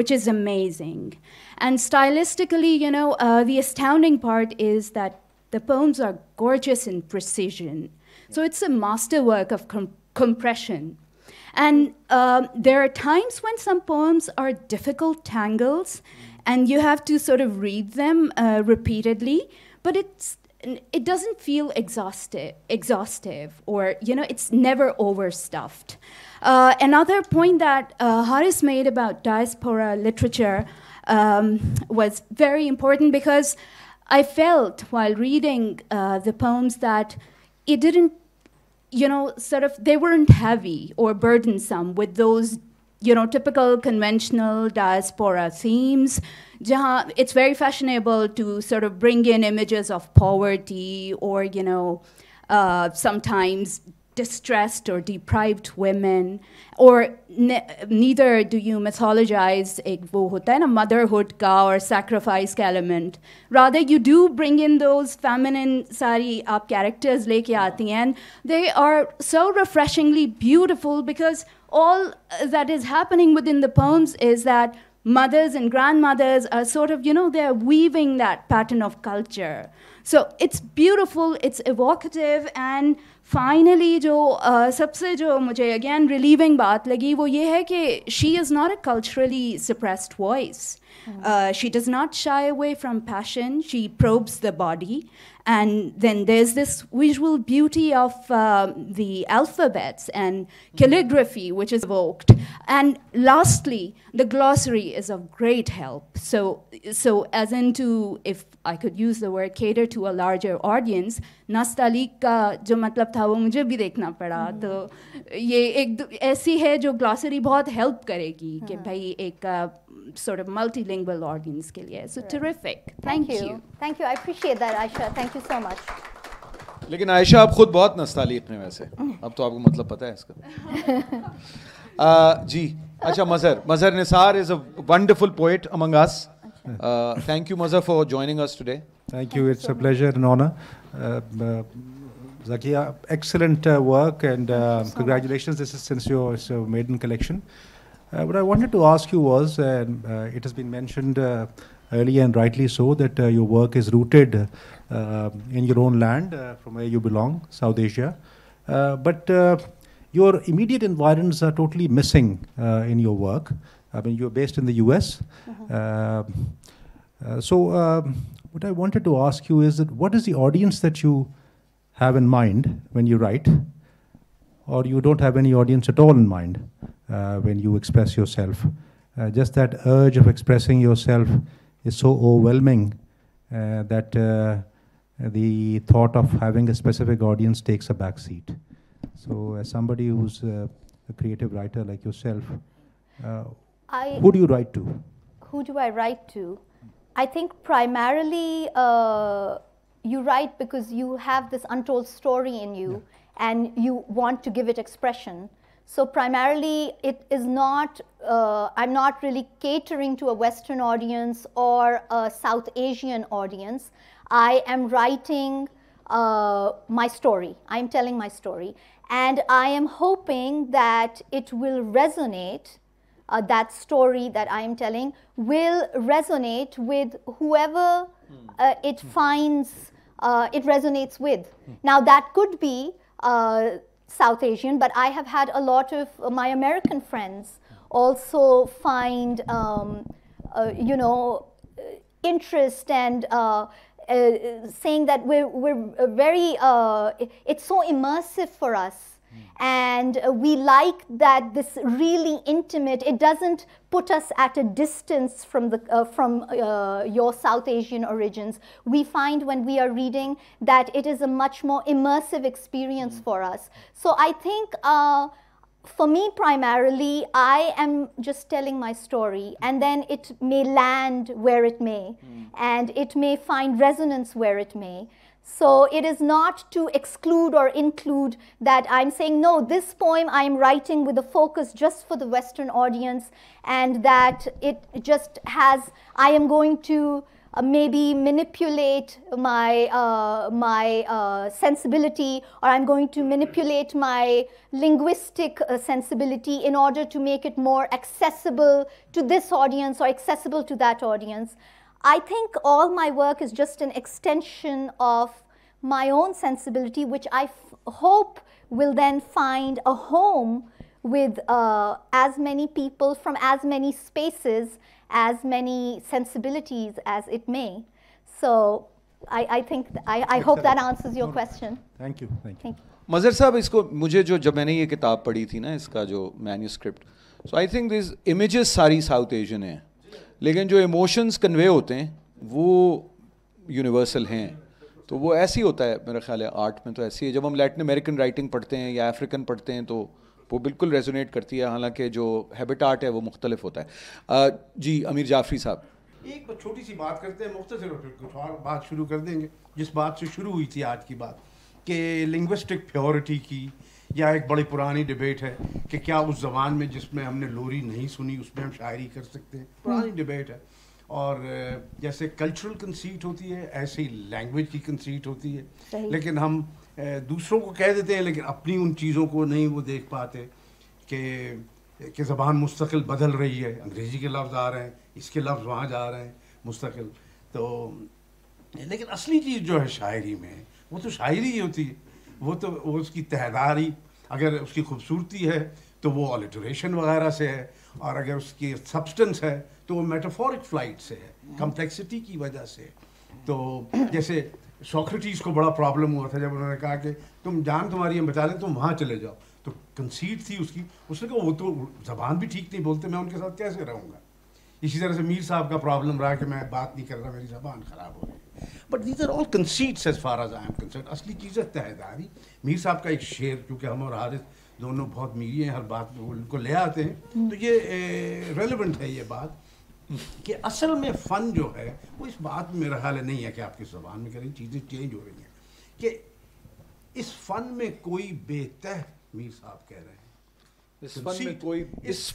which is amazing. And stylistically, you know, the astounding part is that the poems are gorgeous in precision. Yeah. So it's a masterwork of compression. And there are times when some poems are difficult tangles, and you have to sort of read them repeatedly, but it doesn't feel exhaustive, or it's never overstuffed. Another point that Harris made about diaspora literature was very important, because I felt while reading the poems that it didn't, they weren't heavy or burdensome with those, typical conventional diaspora themes. It's very fashionable to sort of bring in images of poverty or, sometimes distressed or deprived women, or neither do you mythologize a motherhood ka or sacrifice ka element. Rather, you do bring in those feminine sari aap characters leke aati hain. They are so refreshingly beautiful, because all that is happening within the poems is that mothers and grandmothers are sort of, they're weaving that pattern of culture. So it's beautiful, it's evocative, and finally, sabse jo mujhe again relieving baat lagi, wo ye hai ki she is not a culturally suppressed voice. She does not shy away from passion, she probes the body, and then there's this visual beauty of the alphabets and calligraphy, which is evoked. And lastly, the glossary is of great help. So as into, if I could use the word cater to a larger audience, Nastaliq ka jo matlab tha wo mujhe bhi dekhna pada. To ye ek aisi hai jo glossary bahut help karegi ki bhai ek sort of multilingual audience ke liye. So terrific. Thank you. Thank you. I appreciate that, Aisha. Thank you so much. Lekin Aisha ab khud bahut Nastaliq mein waise. Ab to aapko matlab pata hai iska. Ji. Acha Mazhar. Mazhar Nisar is a wonderful poet among us. Thank you, Mazhar, for joining us today. Thank you. It's a pleasure and honor. Zakia, excellent work, and congratulations. This is since your maiden collection. What I wanted to ask you was, and it has been mentioned earlier and rightly so, that your work is rooted in your own land, from where you belong, South Asia. But your immediate environs are totally missing in your work. I mean, you're based in the US. What I wanted to ask you is that what is the audience that you have in mind when you write, or you don't have any audience at all in mind when you express yourself? Just that urge of expressing yourself is so overwhelming that the thought of having a specific audience takes a back seat. So as somebody who's a creative writer like yourself, who do you write to? Who do I write to? I think primarily you write because you have this untold story in you, and you want to give it expression. So primarily it is not, I'm not really catering to a Western audience or a South Asian audience. I am writing my story. I'm telling my story. And I am hoping that it will resonate. That story that I am telling will resonate with whoever it finds it resonates with. Now that could be South Asian, but I have had a lot of my American friends also find interest and saying that we're very it's so immersive for us. And we like that this really intimate, it doesn't put us at a distance from, your South Asian origins. We find when we are reading that it is a much more immersive experience for us. So I think for me primarily, I am just telling my story, and then it may land where it may, and it may find resonance where it may. So it is not to exclude or include that I'm saying, no, this poem I'm writing with a focus just for the Western audience, and that it just has, I am going to maybe manipulate my, sensibility, or I'm going to manipulate my linguistic sensibility in order to make it more accessible to this audience or accessible to that audience. I think all my work is just an extension of my own sensibility, which I hope will then find a home with as many people from as many spaces, as many sensibilities as it may. So I think, I hope that answers your question. Thank you. Thank you. Mazhar Sahib, isko mujhe jo jab maine ye kitab padhi thi na, iska jo manuscript. So I think these images सारी South Asian हैं, लेकिन जो emotions convey होते हैं, वो universal हैं. तो वो ऐसी होता है मेरा ख्याल है आर्ट में तो ऐसी है. जब हम Latin American writing पढ़ते हैं या African पढ़ते हैं तो वो बिल्कुल resonate करती है, हालांकि जो habitat है वो मुख्तलिफ होता है. जी अमीर जाफरी साहब. एक छोटी सी बात करते हैं, मुख्तसर कुछ और बात शुरू कर देंगे जिस बात से शुरू हुई थी आज की बात कि लिंग्विस्टिक प्योरिटी की, या एक बड़ी पुरानी डिबेट है कि क्या उस ज़बान में जिसमें हमने लोरी नहीं सुनी उसमें हम शायरी कर सकते हैं. पुरानी डिबेट है. और जैसे कल्चरल कंसीट होती है ऐसे ही लैंग्वेज की कंसीट होती है, लेकिन हम दूसरों को कह देते हैं लेकिन अपनी उन चीज़ों को नहीं वो देख पाते कि ज़बान मुस्तकिल बदल रही है. अंग्रेज़ी के लफ्ज़ आ रहे हैं, इसके लफ्ज़ वहाँ जा रहे हैं मुस्तकिल. तो लेकिन असली चीज़ जो है शायरी में वो तो शायरी ही होती है. वो उसकी तहदारी, अगर उसकी खूबसूरती है तो वो अलिटरेशन वगैरह से है, और अगर उसकी सब्सटेंस है तो वो मेटाफोरिक फ्लाइट से है, कम्प्लेक्सिटी की वजह से. तो जैसे सोक्रेटिस को बड़ा प्रॉब्लम हुआ था जब उन्होंने कहा कि तुम जान तुम्हारी हम बचा लें, तुम वहाँ चले जाओ. तो कंसीट थी उसकी. उसने कहा वो तो ज़बान भी ठीक नहीं बोलते, मैं उनके साथ कैसे रहूँगा. इसी तरह से मीर साहब का प्रॉब्लम रहा कि मैं बात नहीं कर रहा, मेरी ज़बान ख़राब हो गई. But these are all conceits as far as I am concern. असली चीज़ है तहदारी. मीर साहब का एक शेर, क्योंकि हम और हारिस दोनों बहुत मीरी हैं, हर बात में उनको ले आते हैं, तो ये रेलिवेंट है ये बात कि असल में फ़न जो है वो इस बात में मेरा ख्याल है नहीं है कि आपकी ज़बान में करें. चीज़ें चेंज हो रही हैं कि इस फ़न में कोई बेतह, मीर साहब कह रहे हैं इस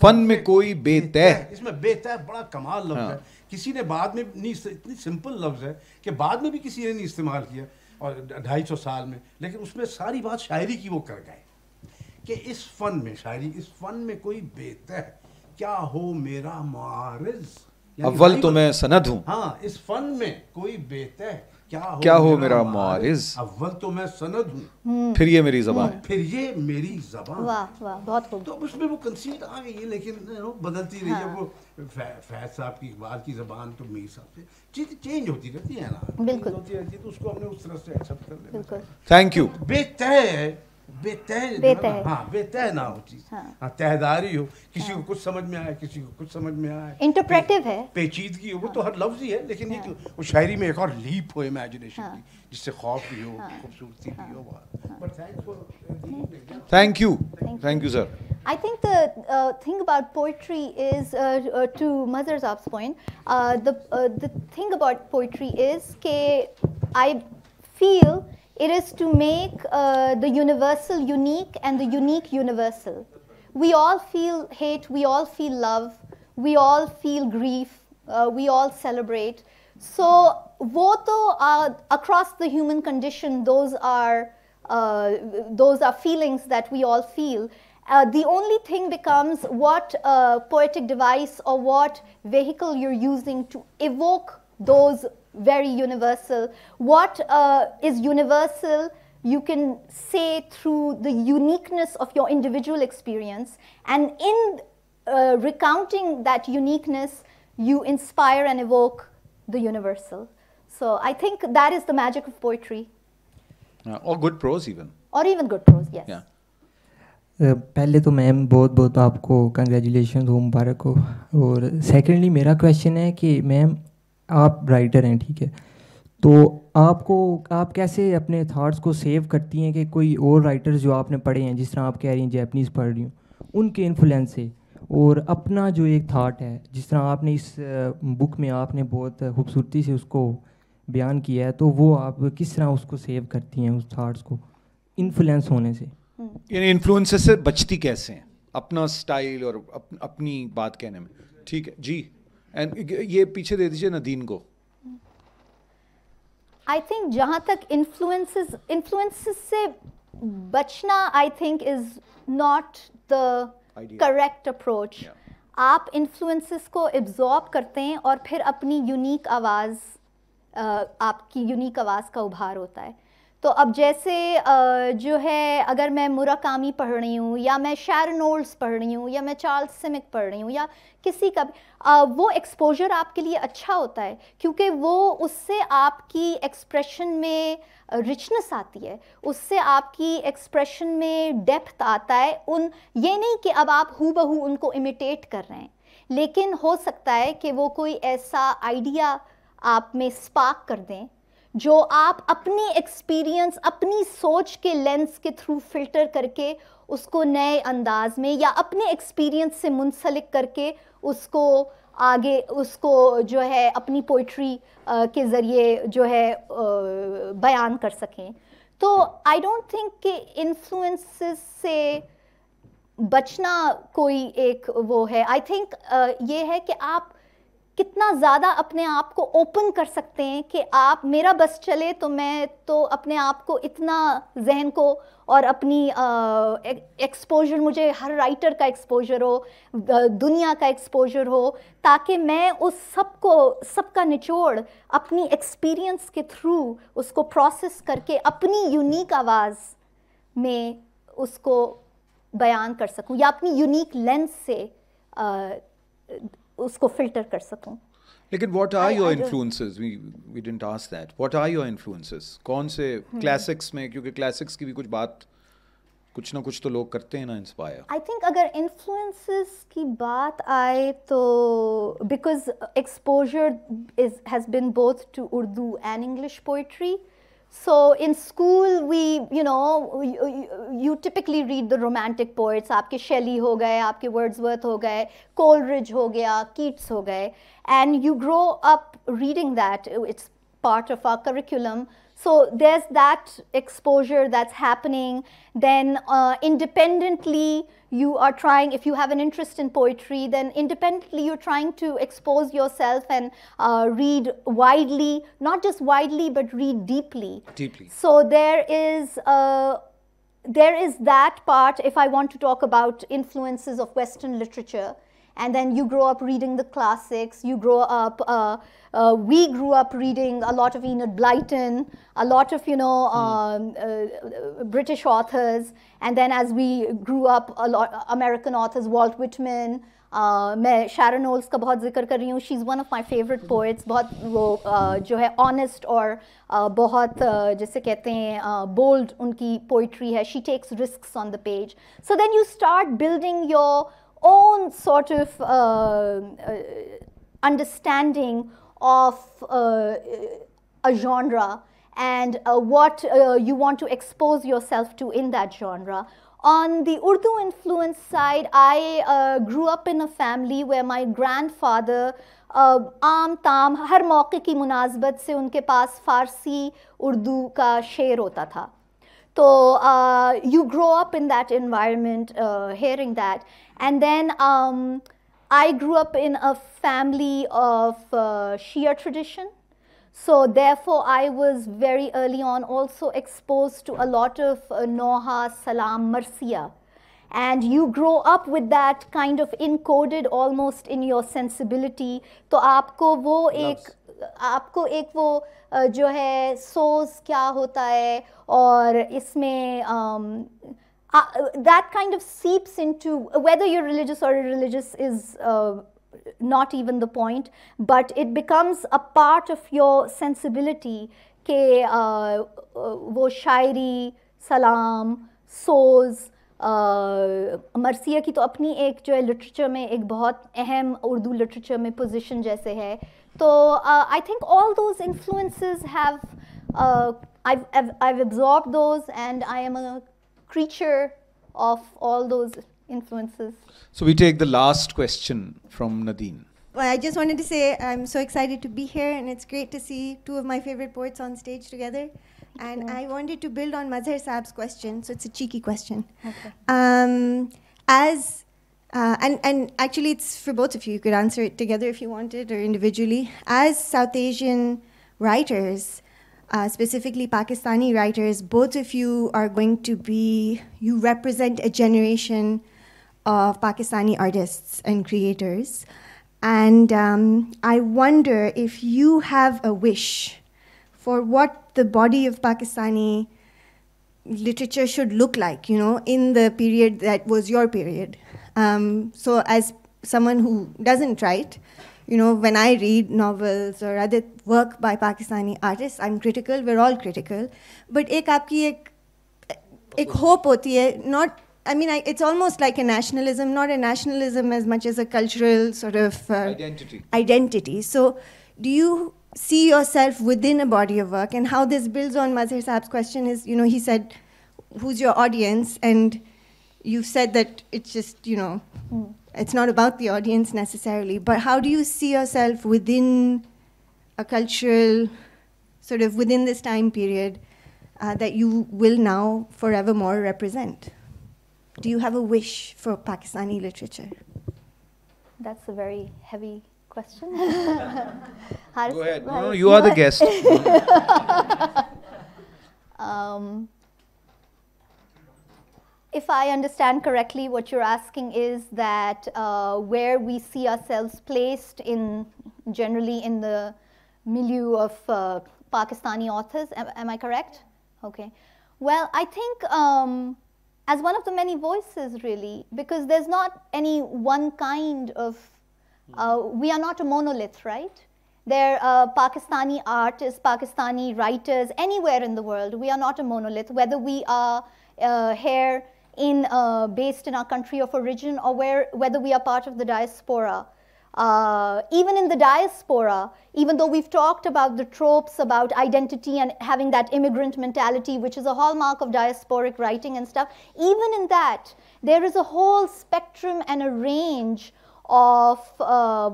फन में कोई बेतह, इसमें बेतह बड़ा कमाल लफ्ज़ है. किसी ने बाद में नहीं, इतनी सिंपल लफ्ज़ है कि बाद में भी किसी ने नहीं इस्तेमाल किया और 250 साल में, लेकिन उसमें सारी बात शायरी की वो कर गए कि इस फन में शायरी, इस फन में कोई बेतह क्या हो मेरा मारिज अव्वल तो मैं सनद हूँ. हाँ, इस फन में कोई बेतह क्या हो मेरा मारिज अव्वल तो मैं सनद हूँ, फिर ये मेरी ज़बान, फिर ये मेरी ज़बान. वाह वाह, बहुत खूब. तो उसमें वो कंसीट आ गई है, लेकिन वो बदलती रही है. वो फैज साहब की इकबाल की ज़बान तो मीर साहब से चीज़ चेंज होती रहती है ना, बिल्कुल होती रहती है. तो उसको हमने उस तरह से एक्सेप्ट कर लिया. बिल्कुल, थैंक यू. बेतह, हाँ, बेतह ना हो चीज़, हाँ, तहदारी हो, किसी को कुछ समझ में आए, किसी को कुछ समझ में आए, इंटरप्रेटिव है, पेचीदगी हो, वो तो हर लफ्ज़ ही है, लेकिन ये वो शायरी में एक और लीप हो इमेजिनेशन की, जिससे खौफ भी हो, खूबसूरती भी हो. बहुत thank you sir. I think the thing about poetry is, to Mazhar Sahib's point, the thing about poetry is that I feel it is to make the universal unique and the unique universal. We all feel hate, we all feel love, we all feel grief, we all celebrate. So, wo to across the human condition, those are feelings that we all feel. The only thing becomes what poetic device or what vehicle you're using to evoke those very universal. What is universal you can say through the uniqueness of your individual experience, and in recounting that uniqueness you inspire and evoke the universal. So I think that is the magic of poetry. Or good prose even. Or even good prose, yes. Yeah. पहले तो ma'am बहुत बहुत आपको congratulation हो, मुबारक हो. और secondly मेरा question है कि मैम आप राइटर हैं, ठीक है, तो आपको आप कैसे अपने थाट्स को सेव करती हैं कि कोई और राइटर्स जो आपने पढ़े हैं, जिस तरह आप कह रही हैं जैपनीज़ पढ़ रही हूँ, उनके इन्फ्लुएंस से, और अपना जो एक थाट है जिस तरह आपने इस बुक में आपने बहुत खूबसूरती से उसको बयान किया है, तो वो आप किस तरह उसको सेव करती हैं, उस थाट्स को इन्फ्लुएंस होने से, यानी इन्फ्लुएंसेस से बचती कैसे हैं अपना स्टाइल और अपनी बात कहने में. ठीक है जी. एंड ये पीछे दे दीजिए नदीन को. आई थिंक जहाँ तक इन्फ्लुएंसेस से बचना, I think is not the correct approach. आप इन्फ्लुएंसेस को एब्जॉर्ब करते हैं और फिर अपनी यूनिक आवाज़, आपकी यूनिक आवाज़ का उभार होता है. तो अब जैसे जो है अगर मैं मुराकामी पढ़ रही हूँ या मैं शैरन ओल्ड्स पढ़ रही हूँ या मैं चार्ल्स सिमिक पढ़ रही हूँ या किसी का भी, वो एक्सपोजर आपके लिए अच्छा होता है क्योंकि वो उससे आपकी एक्सप्रेशन में रिचनेस आती है, उससे आपकी एक्सप्रेशन में डेप्थ आता है। उन ये नहीं कि अब आप हूबहू उनको इमिटेट कर रहे हैं, लेकिन हो सकता है कि वो कोई ऐसा आइडिया आप में स्पार्क कर दें जो आप अपनी एक्सपीरियंस, अपनी सोच के लेंस के थ्रू फ़िल्टर करके उसको नए अंदाज में या अपने एक्सपीरियंस से मुंसलिक करके उसको आगे, उसको जो है अपनी पोइट्री के ज़रिए जो है बयान कर सकें। तो आई डोंट थिंक कि इन्फ्लुएंसेस से बचना कोई एक वो है। आई थिंक ये है कि आप कितना ज़्यादा अपने आप को ओपन कर सकते हैं कि आप, मेरा बस चले तो मैं तो अपने आप को इतना, जहन को और अपनी एक्सपोजर, मुझे हर राइटर का एक्सपोजर हो, दुनिया का एक्सपोजर हो, ताकि मैं उस सबको, सबका निचोड़ अपनी एक्सपीरियंस के थ्रू उसको प्रोसेस करके अपनी यूनिक आवाज़ में उसको बयान कर सकूं या अपनी यूनिक लेंस से उसको फिल्टर कर सकूं। लेकिन what are your influences? We didn't ask that. What are your influences? कौन से क्लासिक्स में, क्योंकि क्लासिक्स की भी कुछ बात, कुछ ना कुछ तो लोग करते हैं ना इंस्पायर। आई थिंक अगर इन्फ्लुएंसेस की बात आए तो because exposure is has been both to Urdu and English poetry, so in school you typically read the romantic poets, aapke Shelley ho gaye, aapke Wordsworth ho gaye, Coleridge ho gaya, Keats ho gaye, and you grow up reading that, it's part of our curriculum, so there's that exposure that's happening. Then independently you are trying, if you have an interest in poetry, then independently you're trying to expose yourself and read widely, not just widely but read deeply. So there is that part. If I want to talk about influences of Western literature, and then you grow up reading the classics, you grow up, we grew up reading a lot of Enid Blyton, a lot of, British authors, and then as we grew up, a lot American authors, Walt Whitman, मैं Sharon Olds का बहुत जिक्र कर रही हूँ, she's one of my favorite poets, बहुत वो जो है honest और बहुत जैसे कहते हैं bold उनकी poetry है, she takes risks on the page. So then you start building your own sort of understanding of a genre and what you want to expose yourself to in that genre. On the Urdu influence side, I grew up in a family where my grandfather आम ताम हर मौके की मुनासबत से उनके पास फारसी उर्दू का शेर होता था. So you grow up in that environment, hearing that, and then I grew up in a family of Shia tradition, so therefore I was very early on also exposed to a lot of Noha, Salam, Marsiya, and you grow up with that kind of encoded almost in your sensibility. So आपको वो एक, आपको एक वो जो है सोज क्या होता है और इसमें that kind of seeps into, whether you're religious or irreligious is not even the point, but it becomes a part of your sensibility के वो शायरी, सलाम, सोज, मरसिया की तो अपनी एक जो है लिटरेचर में एक बहुत अहम उर्दू लिटरेचर में पोजीशन जैसे है. तो I think all those influences have, I've absorbed those and I am a creature of all those influences. So we take the last question from Nadine. Well, I just wanted to say I'm so excited to be here and it's great to see two of my favorite poets on stage together. And I wanted to build on Mazhar Saab's question, so it's a cheeky question. Okay. And actually it's for both of you, you could answer it together if you wanted or individually. As South Asian writers, specifically Pakistani writers, both of you are going to be, you represent a generation of Pakistani artists and creators. And I wonder if you have a wish for what the body of Pakistani literature should look like, you know, in the period that was your period. So as someone who doesn't write, you know, when I read novels or other work by Pakistani artists, I'm critical, we're all critical. But ek hope hoti hai, not, I mean, it's almost like a nationalism, not a nationalism as much as a cultural sort of identity. So do you see yourself within a body of work? And how this builds on Mazhar Sahab's question is, you know, he said, who's your audience? And you've said that it's just, you know, it's not about the audience necessarily, but how do you see yourself within a cultural, sort of within this time period that you will now forevermore represent? Do you have a wish for Pakistani literature? That's a very heavy question. Go ahead. No, you are the guest. If I understand correctly, what you're asking is that where we see ourselves placed in, generally in the milieu of Pakistani authors, am I correct? Okay. Well, I think as one of the many voices really, because there's not any one kind of, we are not a monolith, right? There are Pakistani artists, Pakistani writers, anywhere in the world, we are not a monolith, whether we are here in based in our country of origin or whether we are part of the diaspora. Even in the diaspora, even though we've talked about the tropes about identity and having that immigrant mentality, which is a hallmark of diasporic writing and stuff, even in that, there is a whole spectrum and a range of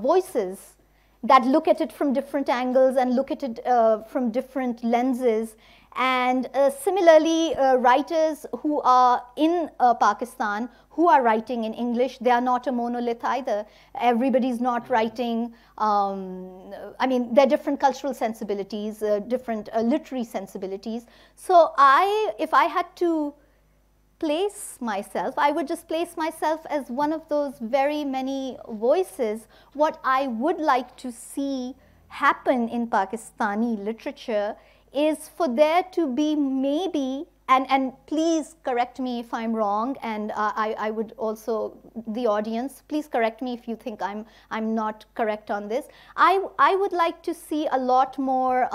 voices that look at it from different angles and look at it from different lenses. And similarly, writers who are in Pakistan, who are writing in English, they are not a monolith either. Everybody's not writing, I mean, there are different cultural sensibilities, different literary sensibilities. So if I had to place myself, I would just place myself as one of those very many voices. What I would like to see happen in Pakistani literature is for there to be maybe, and please correct me if I'm wrong, and I would also, the audience, please correct me if you think I'm not correct on this. I would like to see a lot more,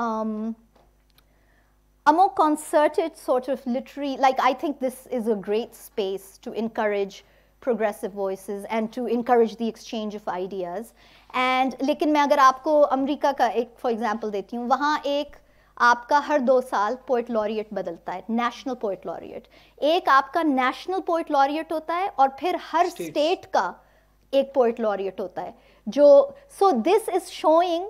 a more concerted sort of literary, like I think this is a great space to encourage progressive voices and to encourage the exchange of ideas. And लेकिन मैं अगर आपको America का एक for example देती हूँ, वहाँ एक आपका हर 2 साल पोएट लॉरिएट बदलता है, नेशनल पोएट लॉरिएट, एक आपका नेशनल पोएट लॉरिएट होता है और फिर हर स्टेट का एक पोएट लॉरिएट होता है जो, so this is showing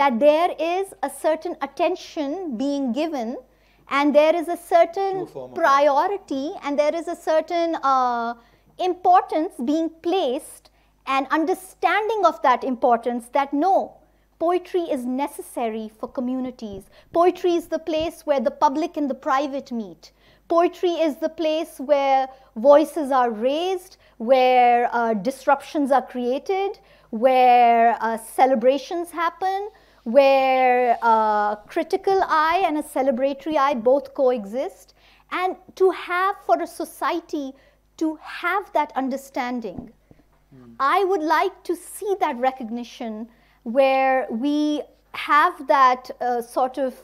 that there is a certain attention being given and there is a certain priority and there is a certain importance being placed and understanding of that importance that no, poetry is necessary for communities. Poetry is the place where the public and the private meet. Poetry is the place where voices are raised, where disruptions are created, where celebrations happen, where a critical eye and a celebratory eye both coexist. And to have, for a society, to have that understanding. I would like to see that recognition where we have that sort of,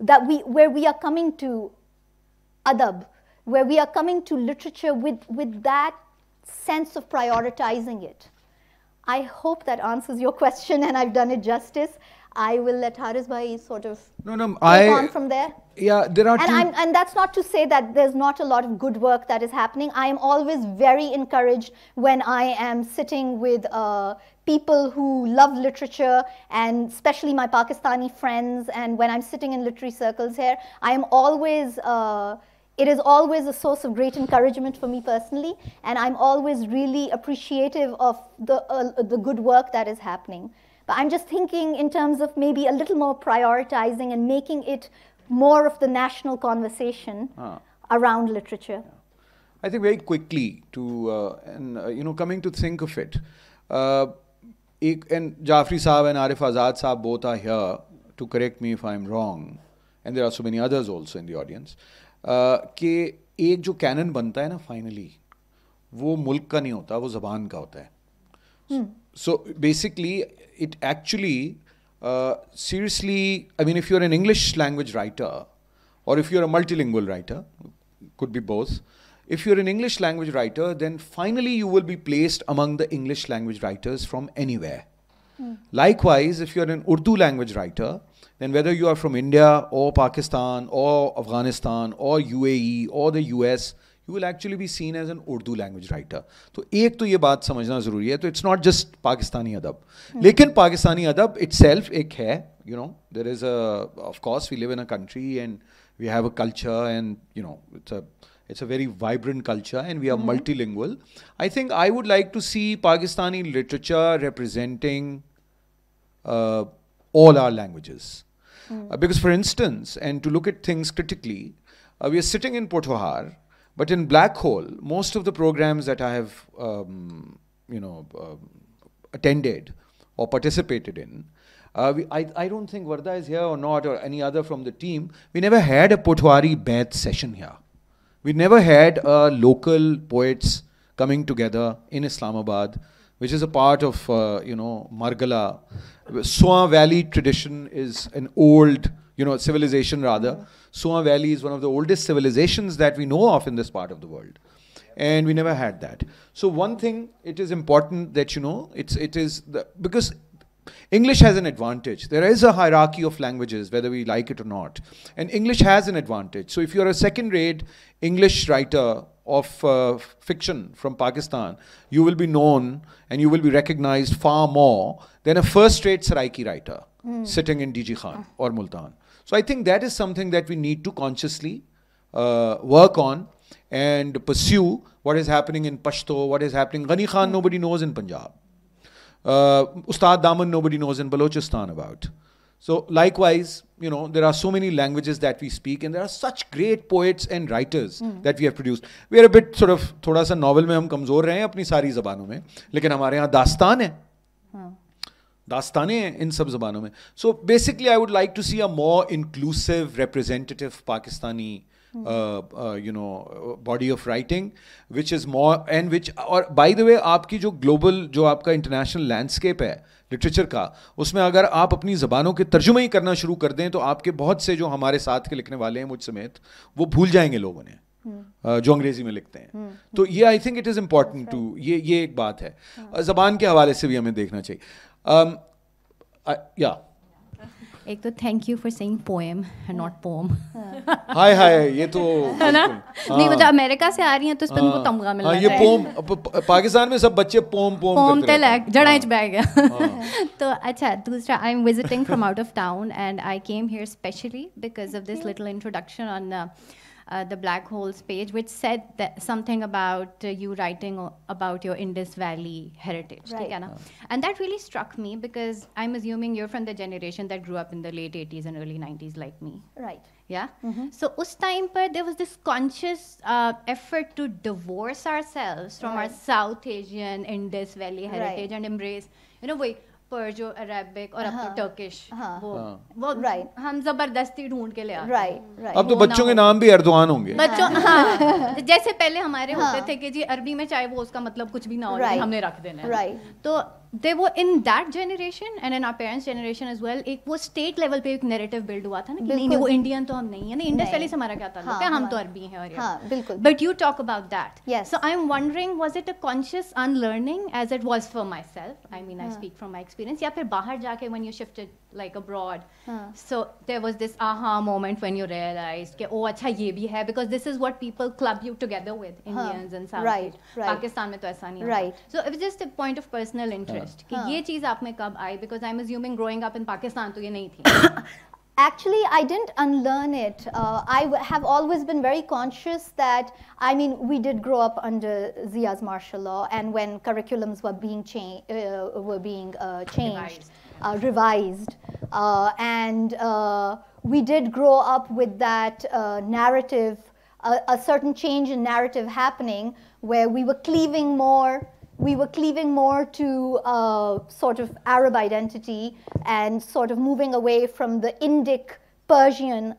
where we are coming to adab, where we are coming to literature with that sense of prioritizing it. I hope that answers your question and I've done it justice. I will let Haris Bhai sort of on from there. Yeah, there are and that's not to say that there's not a lot of good work that is happening. I am always very encouraged when I am sitting with people who love literature, and especially my Pakistani friends, and when I'm sitting in literary circles here, I am always, it is always a source of great encouragement for me personally, and I'm always really appreciative of the good work that is happening. But I'm just thinking in terms of maybe a little more prioritizing and making it more of the national conversation around literature. Yeah. I think very quickly to, you know, coming to think of it, and Jafri Saab and Arif Azad Saab both are here to correct me if I'm wrong, and there are so many others also in the audience, कि एक जो canon बनता है ना finally, वो मुल्क का नहीं होता, वो ज़बान का होता है. So basically, it actually, seriously, I mean, if you're an English language writer, or if you're a multilingual writer, could be both. If you're an English language writer, then finally you will be placed among the English language writers from anywhere. Likewise, if you're an Urdu language writer, then whether you are from India or Pakistan or Afghanistan or UAE or the US, you will actually be seen as an Urdu language writer. So, एक तो ये बात समझना ज़रूरी है. तो it's not just Pakistani adab. लेकिन Pakistani adab itself एक है. You know, there is a, of course, we live in a country and we have a culture and, you know, it's a very vibrant culture and we are multilingual. I think I would like to see Pakistani literature representing all our languages. Because, for instance, and to look at things critically, we are sitting in Potohar. But in Black Hole, most of the programs that I have, attended or participated in, I don't think Varda is here or not, or any other from the team. We never had a Potwari Baith session here. We never had local poets coming together in Islamabad, which is a part of, Margala. Soa Valley tradition is an old, civilization rather. Suan Valley is one of the oldest civilizations that we know of in this part of the world. And we never had that. So one thing, it is important that because English has an advantage. There is a hierarchy of languages, whether we like it or not. And English has an advantage. So if you're a second-rate English writer of fiction from Pakistan, you will be known and you will be recognized far more than a first-rate Saraiki writer sitting in DG Khan or Multan. So I think that is something that we need to consciously work on and pursue. What is happening in Pashto, what is happening. Ghani Khan, nobody knows in Punjab. Ustad Daman, nobody knows in Balochistan about. So likewise, there are so many languages that we speak and there are such great poets and writers that we have produced. We are a bit sort of, thoda sa novel mein hum kamzor rahe hain apni sari zabanon mein. Lekin hamare yahan dastaan hai. Dastanein in sab zabanon mein. So basically, I would like to see a more inclusive, representative Pakistani, body of writing, which is more and which. Or by the way, आपकी जो global, जो आपका international landscape है, literature का, उसमें अगर आप अपनी ज़बानों के तर्जुमे ही करना शुरू कर दें, तो आपके बहुत से जो हमारे साथ के लिखने वाले हैं मुझ समेत, वो भूल जाएंगे लोगों ने. जो अंग्रेजी में लिखते हैं. तो ये I think it is important to ये एक बात है. ज़बान के हवाले से भी हमें देखना चाहिए. एक तो thank you for saying poem and not poem. हाय हाय ये तो है ना नहीं मतलब अमेरिका से आ रही हैं तो इस पर उनको तमगा मिल रहा है. ये poem पाकिस्तान में सब बच्चे poem ते लग जड़ाइच बैग है. तो अच्छा दूसरा I'm visiting from out of town and I came here specially because of this little introduction on the Black Holes page, which said that something about you writing about your Indus Valley heritage. Right. And that really struck me because I'm assuming you're from the generation that grew up in the late 80s and early 90s like me. Right. Yeah? So, us time par, there was this conscious effort to divorce ourselves from our South Asian Indus Valley heritage and embrace, Persian, Arabic और अब तो Turkish वो हम ज़बरदस्ती ढूंढ के ले आते हैं. अब तो बच्चों के नाम भी अर्दुआन होंगे. बच्चों जैसे पहले हमारे होते थे कि जी अरबी में चाहे वो उसका मतलब कुछ भी ना हो हमने रख देना. तो they were in that generation and in our parents' generation as well. एक वो state level पे एक narrative build हुआ था ना कि नहीं वो Indian तो हम नहीं है ना Indus Valley से हमारा क्या ताल्लुक है हम तो अरबी हैं और ये बिल्कुल. But you talk about that. Yes. So I'm wondering was it a conscious unlearning as it was for myself? I mean I speak from my experience. या फिर बाहर जाके when you shifted like abroad. So there was this aha moment when you realized कि ओ अच्छा ये भी है because this is what people club you together with Indians and South Asians. Pakistan में तो ऐसा नहीं है. So it was just a point of personal interest. कि ये चीज़ आप में कब आई? Because I'm assuming growing up in Pakistan तो ये नहीं थी. Actually, I didn't unlearn it. I have always been very conscious that, I mean, we did grow up under Zia's martial law, and when curriculums were being revised, and we did grow up with that narrative, a certain change in narrative happening, where we were cleaving more we were cleaving more to sort of Arab identity and sort of moving away from the Indic-Persian,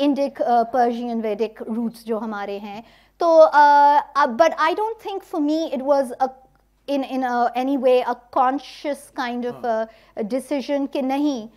Indic-Persian Vedic roots jo hamare hain. So, but I don't think for me it was a, any way a conscious kind of a decision ki nahi.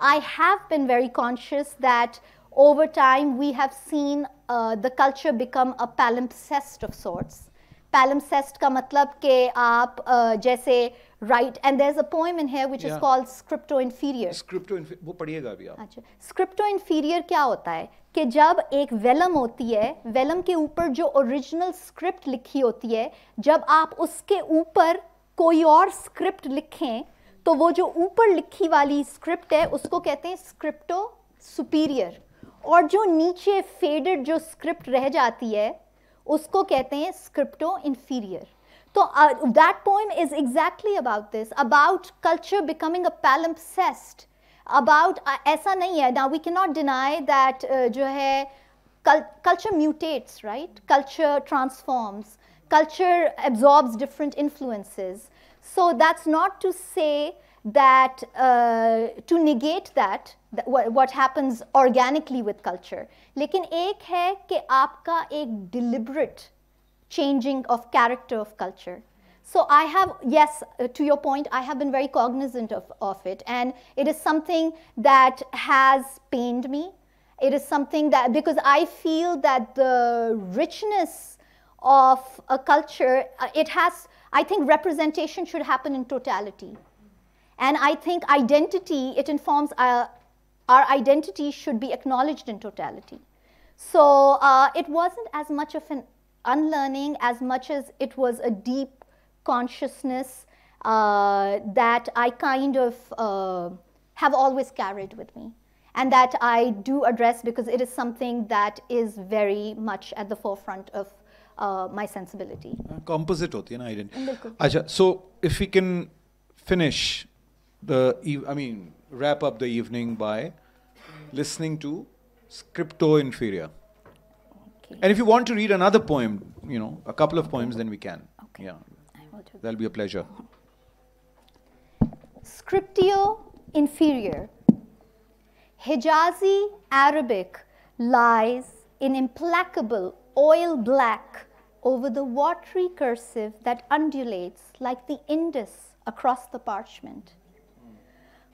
I have been very conscious that over time we have seen the culture become a palimpsest of sorts. Palimpsest ka matlab ke aap jaise write, and there's a poem in here which is called Scripto Inferior. Scripto Inferior, wo padhiyega abhi aap. Achha. Scripto Inferior kya hota hai? Ke jab ek vellum hoti hai, vellum ke upar jo original script likhi hoti hai, jab aap uske upar koi aur script likhein, to wo jo upar likhi wali script hai, usko kehte hain Scripto Superior. Aur jo niche faded jo script reh jati hai, usko kehte hain Scripto Inferior. So that poem is exactly about this, about culture becoming a palimpsest, about aisa nahi hai. Now we cannot deny that jo hai, culture mutates, right? Culture transforms, culture absorbs different influences. So that's not to say that, to negate that, what happens organically with culture. Lekin ek hai ke aapka ek deliberate changing of character of culture. So I have, yes, to your point, I have been very cognizant of it. And it is something that has pained me. It is something that, because I feel that the richness of a culture, it has, I think representation should happen in totality. And I think identity, it informs our identity should be acknowledged in totality. So it wasn't as much of an unlearning as much as it was a deep consciousness that I kind of have always carried with me. And that I do address because it is something that is very much at the forefront of my sensibility. Composite hoti hai na identity. Achha, so if we can finish the, I mean, wrap up the evening by listening to Scripto Inferior. Okay. And if you want to read another poem, you know, a couple of poems, then we can. Okay. Yeah. I will do that. That'll be a pleasure. Scriptio Inferior. Hijazi Arabic lies in implacable oil black over the watery cursive that undulates like the Indus across the parchment.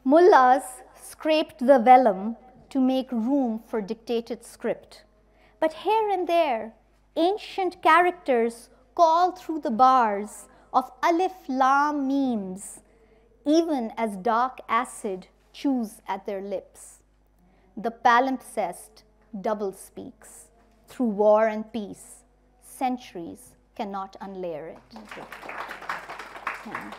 Mullahs scraped the vellum to make room for dictated script. But here and there, ancient characters call through the bars of alif lam memes, even as dark acid chews at their lips. The palimpsest double speaks. Through war and peace, centuries cannot unlayer it. Yeah.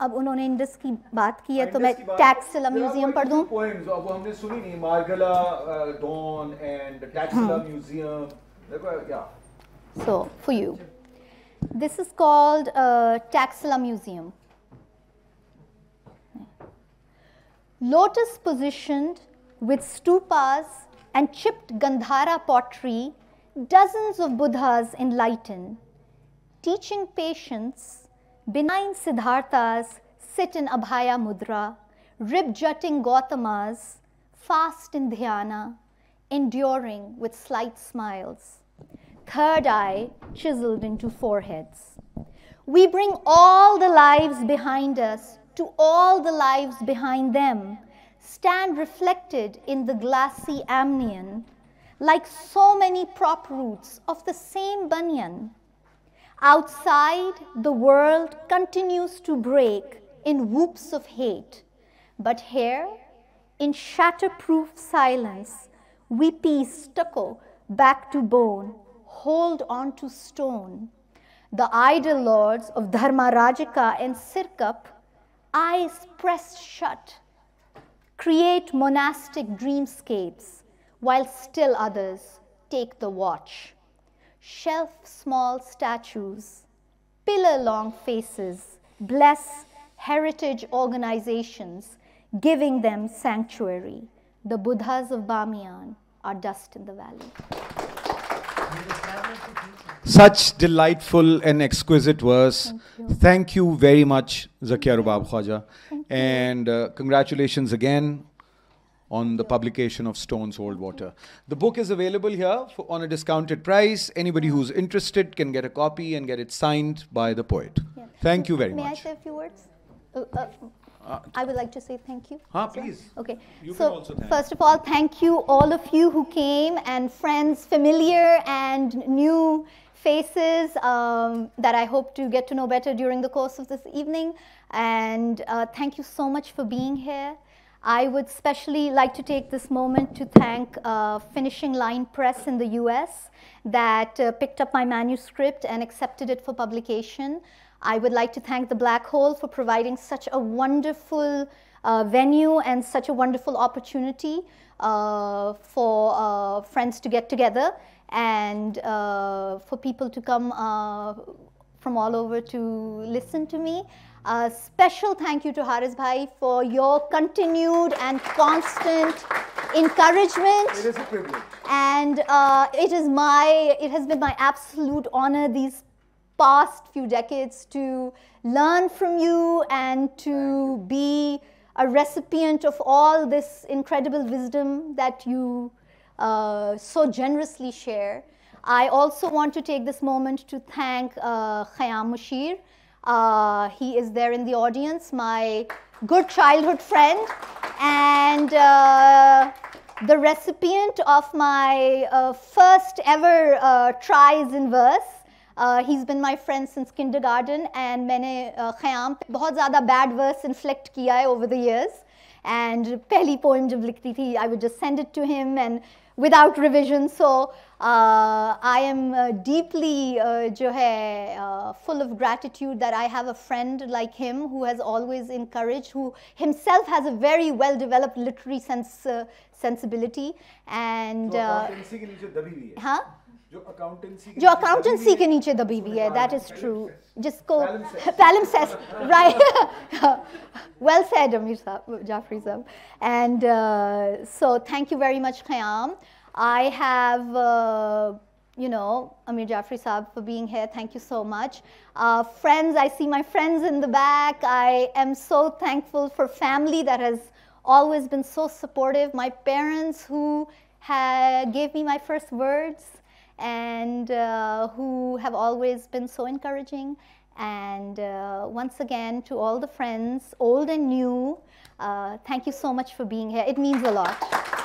अब उन्होंने Indus की बात की है तो मैं Taxila museum पढ़ दूं। Poems अब हमने सुनी नहीं Margalla dawn and Taxila museum देखो क्या? So for you, this is called Taxila Museum. Lotus positioned with stupas and chipped Gandhara pottery, dozens of Buddhas enlighten, teaching patience. Benign Siddharthas sit in Abhaya Mudra, rib-jutting Gautamas, fast in Dhyana, enduring with slight smiles, third eye chiseled into foreheads. We bring all the lives behind us to all the lives behind them, stand reflected in the glassy amnion, like so many prop roots of the same banyan. Outside, the world continues to break in whoops of hate. But here, in shatterproof silence, we piece stucco back to bone, hold on to stone. The idol lords of Dharmarajika and Sirkap, eyes pressed shut, create monastic dreamscapes, while still others take the watch. Shelf-small statues, pillar-long faces, bless heritage organizations, giving them sanctuary. The Buddhas of Bamiyan are dust in the valley. Such delightful and exquisite verse. Thank you very much, Zakia Rubab Khwaja. And congratulations again on the publication of Stones Hold Water. The book is available here for, on a discounted price. Anybody who's interested can get a copy and get it signed by the poet. Yeah. Thank you very much. May I say a few words? I would like to say thank you. Please. Okay. So, first of all, thank you all of you who came, and friends, familiar and new faces that I hope to get to know better during the course of this evening. And thank you so much for being here. I would especially like to take this moment to thank Finishing Line Press in the US that picked up my manuscript and accepted it for publication. I would like to thank The Black Hole for providing such a wonderful venue and such a wonderful opportunity for friends to get together and for people to come from all over to listen to me. A special thank you to Haris Bhai for your continued and constant encouragement. It is a privilege. And it has been my absolute honor these past few decades to learn from you and to be a recipient of all this incredible wisdom that you so generously share. I also want to take this moment to thank Khayyam Mushir. He is there in the audience, my good childhood friend, and the recipient of my first ever tries in verse. He's been my friend since kindergarten, and मैंने Khayyam पे बहुत ज़्यादा bad verse inflict किया है over the years. And पहली poem जब लिखती थी, I would just send it to him and without revision. So I am deeply full of gratitude that I have a friend like him who has always encouraged, who himself has a very well developed literary sensibility. And जो accountancy के नीचे दबी हुई है, that is true. जिसको palimpsest, right? Well said, Amir Saab, Jafri Saab. And so, thank you very much, Khayyam. I have, Amir Jafri Saab for being here. Thank you so much, friends. I see my friends in the back. I am so thankful for family that has always been so supportive. My parents who gave me my first words, and who have always been so encouraging. And once again, to all the friends, old and new, thank you so much for being here. It means a lot.